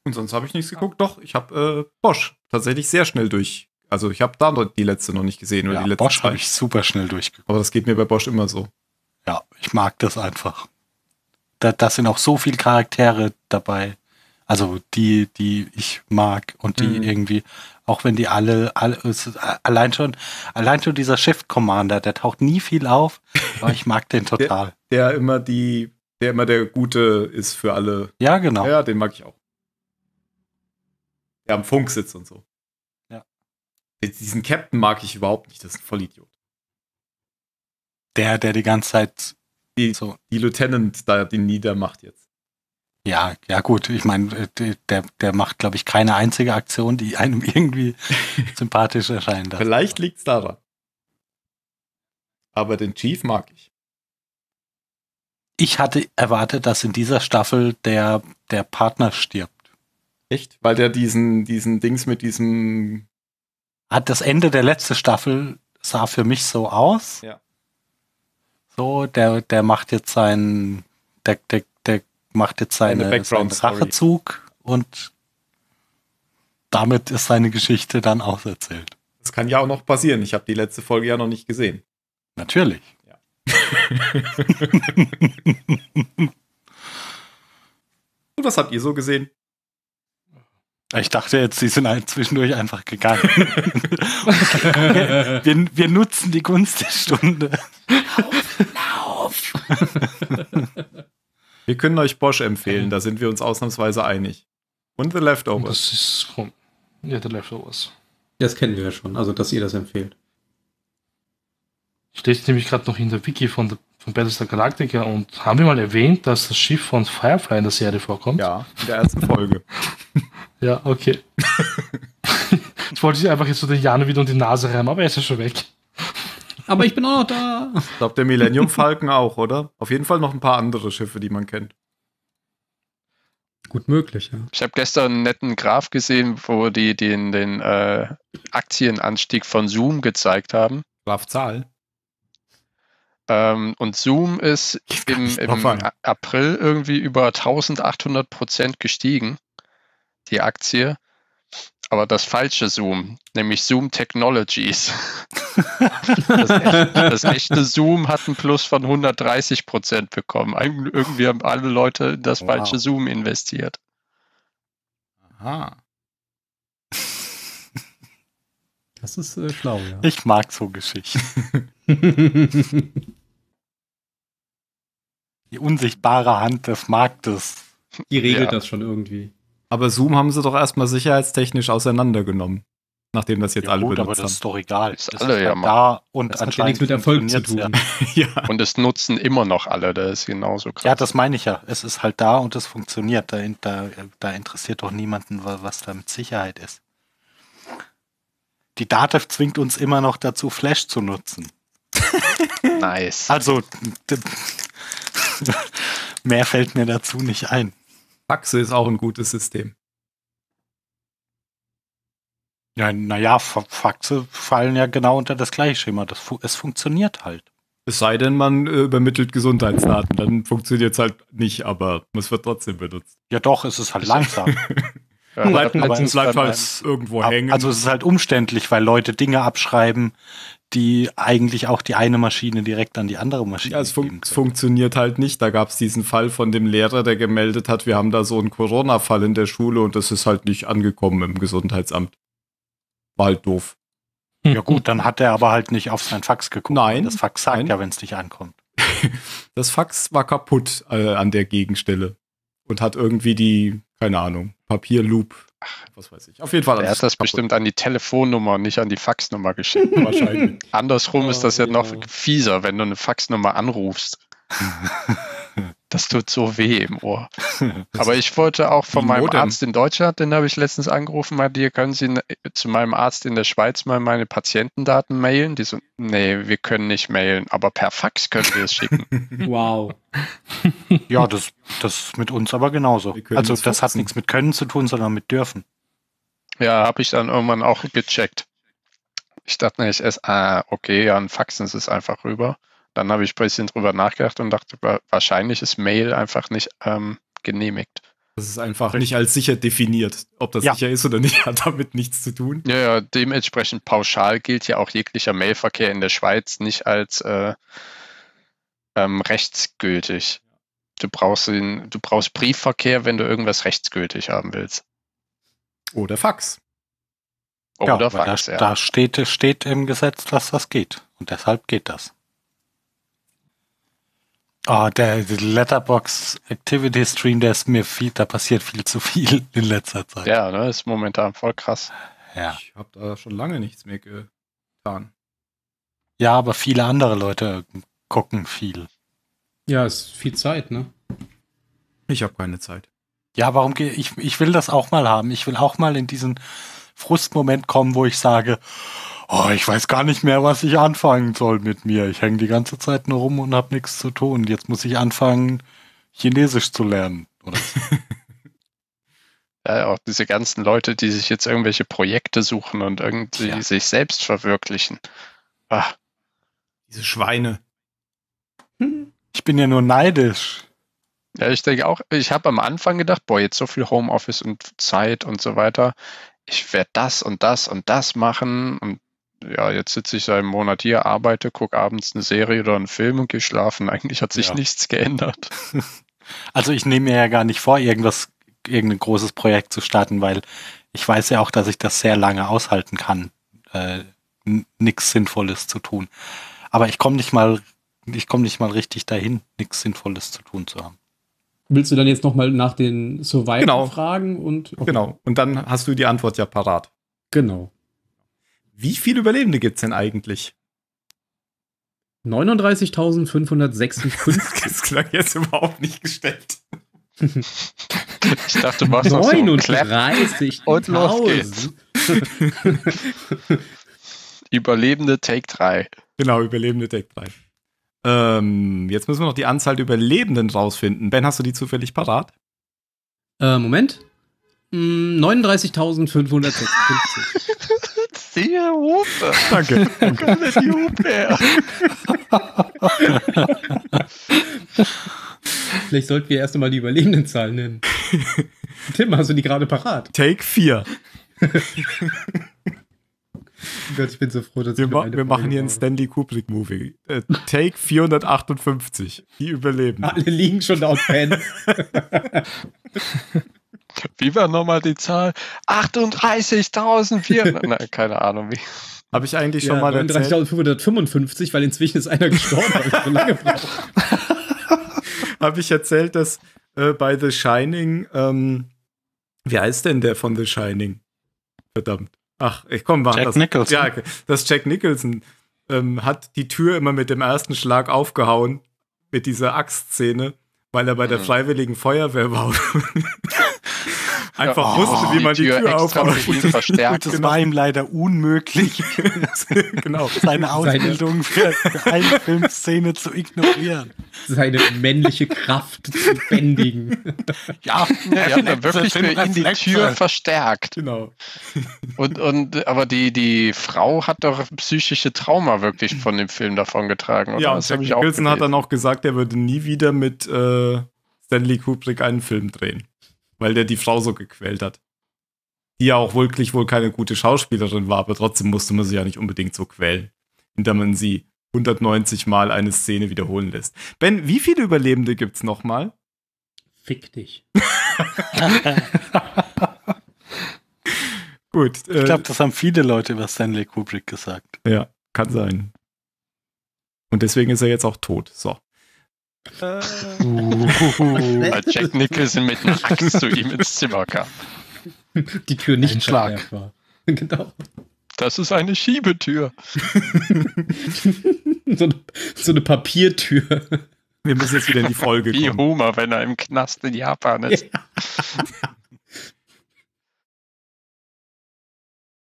Und sonst habe ich nichts geguckt. Doch, ich habe äh, Bosch tatsächlich sehr schnell durch. Also ich habe da die letzte noch nicht gesehen. Oder ja, die letzte Bosch habe ich super schnell durchgeguckt. Aber das geht mir bei Bosch immer so. Ja, ich mag das einfach. Da, da sind auch so viele Charaktere dabei. Also die, die ich mag und die mhm. irgendwie, auch wenn die alle, alle allein schon, allein schon dieser Shift-Commander, der taucht nie viel auf, aber ich mag den total. Der, der immer die, der immer der Gute ist für alle. Ja, genau. Ja, den mag ich auch. Der am Funk sitzt und so. Ja. Diesen Captain mag ich überhaupt nicht, das ist ein Vollidiot. Der, der die ganze Zeit Die, so. die Lieutenant da, die niedermacht jetzt. Ja, ja gut, ich meine, der, der macht, glaube ich, keine einzige Aktion, die einem irgendwie sympathisch erscheint. Vielleicht liegt es daran. Aber den Chief mag ich. Ich hatte erwartet, dass in dieser Staffel der, der Partner stirbt. Echt? Weil der diesen, diesen Dings mit diesem... Hat das Ende der letzten Staffel sah für mich so aus. Ja. So, der, der macht jetzt seinen der, der, der macht jetzt seine, seinen Rachezug und damit ist seine Geschichte dann auserzählt. Das kann ja auch noch passieren. Ich habe die letzte Folge ja noch nicht gesehen. Natürlich. Ja. So, was habt ihr so gesehen? Ich dachte jetzt, sie sind zwischendurch einfach gegangen. wir, wir nutzen die Gunst der Stunde. Lauf, lauf! Wir können euch Bosch empfehlen, da sind wir uns ausnahmsweise einig. Und The Leftovers. Das ist rum. Ja, The Leftovers. Das kennen wir ja schon, also dass ihr das empfehlt. Ich lese nämlich gerade noch in der Wiki von, von Battlestar Galactica und haben wir mal erwähnt, dass das Schiff von Firefly in der Serie vorkommt? Ja, in der ersten Folge. Ja, okay. Ich wollte dich einfach jetzt so den Jano wieder um die Nase reimen, aber er ist ja schon weg. Aber ich bin auch noch da. Ich glaube, der Millennium Falcon auch, oder? Auf jeden Fall noch ein paar andere Schiffe, die man kennt. Gut möglich, ja. Ich habe gestern einen netten Graph gesehen, wo die den, den äh, Aktienanstieg von Zoom gezeigt haben. Grafzahl. Ähm, und Zoom ist im, im April irgendwie über eintausendachthundert Prozent gestiegen. Die Aktie, aber das falsche Zoom, nämlich Zoom Technologies. Das, echte, das echte Zoom hat einen Plus von hundertdreißig Prozent bekommen. Irgendwie haben alle Leute in das wow. falsche Zoom investiert. Aha. Das ist äh, schlau, ja. Ich mag so Geschichten. Die unsichtbare Hand des Marktes. Die regelt ja. das schon irgendwie. Aber Zoom haben sie doch erstmal sicherheitstechnisch auseinandergenommen. Nachdem das jetzt ja, alle gut, benutzt aber das haben. Das ist doch egal. Das ist alle ist ja mal. Da und das hat ja nichts mit Erfolg zu tun. Ja. Ja. Und es nutzen immer noch alle. Das ist genauso krass. Ja, das meine ich ja. Es ist halt da und es funktioniert. Da, da, da interessiert doch niemanden, was da mit Sicherheit ist. Die DATEV zwingt uns immer noch dazu, Flash zu nutzen. Nice. Also, mehr fällt mir dazu nicht ein. Faxe ist auch ein gutes System. Ja, naja, Faxe fallen ja genau unter das gleiche Schema. Das fu es funktioniert halt. Es sei denn, man äh, übermittelt Gesundheitsdaten. Dann funktioniert es halt nicht, aber es wird trotzdem benutzt. Ja doch, es ist halt langsam. Ja, bleibt, aber es bleibt halt irgendwo ab, hängen. Also es ist halt umständlich, weil Leute Dinge abschreiben, die eigentlich auch die eine Maschine direkt an die andere Maschine. Ja, es fun- funktioniert halt nicht. Da gab es diesen Fall von dem Lehrer, der gemeldet hat, wir haben da so einen Corona-Fall in der Schule und das ist halt nicht angekommen im Gesundheitsamt. War halt doof. Ja gut, dann hat er aber halt nicht auf sein Fax geguckt. Nein. Das Fax sagt nein. ja, wenn es nicht ankommt. Das Fax war kaputt äh, an der Gegenstelle und hat irgendwie die, keine Ahnung, Papierloop, was weiß ich. Auf jeden Fall. Er hat das kaputt. Bestimmt an die Telefonnummer, nicht an die Faxnummer geschickt. Wahrscheinlich. Andersrum oh, ist das ja, ja noch fieser, wenn du eine Faxnummer anrufst. Das tut so weh im Ohr. Aber ich wollte auch von meinem Arzt in Deutschland, den habe ich letztens angerufen, meinte, hier können Sie zu meinem Arzt in der Schweiz mal meine Patientendaten mailen? Die so, nee, wir können nicht mailen, aber per Fax können wir es schicken. Wow. Ja, das ist mit uns aber genauso. Also das hat nichts mit können zu tun, sondern mit dürfen. Ja, habe ich dann irgendwann auch gecheckt. Ich dachte, ich esse, ah, okay, ja, ein Faxen ist es einfach rüber. Dann habe ich ein bisschen drüber nachgedacht und dachte, wahrscheinlich ist Mail einfach nicht ähm, genehmigt. Das ist einfach nicht als sicher definiert. Ob das ja. sicher ist oder nicht, hat damit nichts zu tun. Ja, ja, dementsprechend pauschal gilt ja auch jeglicher Mailverkehr in der Schweiz nicht als äh, ähm, rechtsgültig. Du brauchst, den, du brauchst Briefverkehr, wenn du irgendwas rechtsgültig haben willst. Oder Fax. Oder ja, Fax, da, ja. Da steht, steht im Gesetz, dass das geht. Und deshalb geht das. Oh, der Letterbox-Activity-Stream, der ist mir viel, da passiert viel zu viel in letzter Zeit. Ja, ne, ist momentan voll krass. Ja. Ich habe da schon lange nichts mehr getan. Ja, aber viele andere Leute gucken viel. Ja, ist viel Zeit, ne? Ich habe keine Zeit. Ja, warum gehe ich? Ich will das auch mal haben. Ich will auch mal in diesen Frustmoment kommen, wo ich sage, oh, ich weiß gar nicht mehr, was ich anfangen soll mit mir. Ich hänge die ganze Zeit nur rum und habe nichts zu tun. Jetzt muss ich anfangen, Chinesisch zu lernen. Oder? Ja, auch diese ganzen Leute, die sich jetzt irgendwelche Projekte suchen und irgendwie ja. sich selbst verwirklichen. Ach. Diese Schweine. Hm. Ich bin ja nur neidisch. Ja, ich denke auch, ich habe am Anfang gedacht, boah, jetzt so viel Homeoffice und Zeit und so weiter. Ich werde das und das und das machen und ja, jetzt sitze ich seit einem Monat hier, arbeite, gucke abends eine Serie oder einen Film und gehe schlafen. Eigentlich hat sich ja. nichts geändert. Also ich nehme mir ja gar nicht vor, irgendwas, irgendein großes Projekt zu starten, weil ich weiß ja auch, dass ich das sehr lange aushalten kann, äh, n- nichts Sinnvolles zu tun. Aber ich komme nicht mal, ich komme nicht mal richtig dahin, nichts Sinnvolles zu tun zu haben. Willst du dann jetzt nochmal nach den Survival genau. fragen? Und okay. Genau, und dann hast du die Antwort ja parat. Genau. Wie viele Überlebende gibt es denn eigentlich? neununddreißigtausendfünfhundertsechsundfünfzig. Das klang jetzt überhaupt nicht gestellt. Ich dachte, du warst noch so neununddreißigtausend. Und los geht's. Überlebende Take drei. Genau, Überlebende Take drei. Ähm, jetzt müssen wir noch die Anzahl der Überlebenden rausfinden. Ben, hast du die zufällig parat? Äh, Moment. neununddreißigtausendfünfhundertsechsundfünfzig. Sehr Hupe. Danke. Wo kommt denn die Hupe her? Vielleicht sollten wir erst einmal die Überlebendenzahl nennen. Tim, hast du die gerade parat? Take vier. Gott, ich bin so froh, dass wir, ma- wir machen hier einen Stanley Kubrick Movie. Äh, Take vierhundertachtundfünfzig. Die überleben. Alle liegen schon da und pennen. Wie war nochmal die Zahl? achtunddreißigtausendvierhundert. Nein, keine Ahnung wie. Habe ich eigentlich schon ja, mal erzählt? neununddreißigtausendfünfhundertfünfundfünfzig, weil inzwischen ist einer gestorben, weil ich so lange brauche. Habe ich erzählt, dass äh, bei The Shining, ähm, wie heißt denn der von The Shining? Verdammt. Ach, ich komm, mach Jack das. Jack Nicholson. Ja, das Jack Nicholson ähm, hat die Tür immer mit dem ersten Schlag aufgehauen, mit dieser Axt-Szene, weil er bei mhm. der Freiwilligen Feuerwehr war. Einfach oh, wusste, wie man die, die Tür, Tür aufmacht. Verstärkt. Das war ihm leider unmöglich, genau. seine Ausbildung für eine Filmszene zu ignorieren. Seine männliche Kraft zu bändigen. Ja, ja, ja, ja wirklich für ihn die Tür verstärkt. Genau. Und, und, aber die, die Frau hat doch psychische Trauma wirklich von dem Film davongetragen. Oder? Ja, das Jack Nicholson hat dann auch gesagt, er würde nie wieder mit äh, Stanley Kubrick einen Film drehen. Weil der die Frau so gequält hat. Die ja auch wirklich wohl keine gute Schauspielerin war, aber trotzdem musste man sie ja nicht unbedingt so quälen. in der man sie hundertneunzig Mal eine Szene wiederholen lässt. Ben, wie viele Überlebende gibt's nochmal? Fick dich. Gut. Äh, ich glaube, das haben viele Leute über Stanley Kubrick gesagt. Ja, kann sein. Und deswegen ist er jetzt auch tot. So. Äh. Weil Jack Nicholson mit einer Axt zu ihm ins Zimmer kam. Die Tür nicht schlag. War. Genau. Das ist eine Schiebetür. so, eine, so eine Papiertür. Wir müssen jetzt wieder in die Folge kommen. Wie Homer, wenn er im Knast in Japan ist. Ja.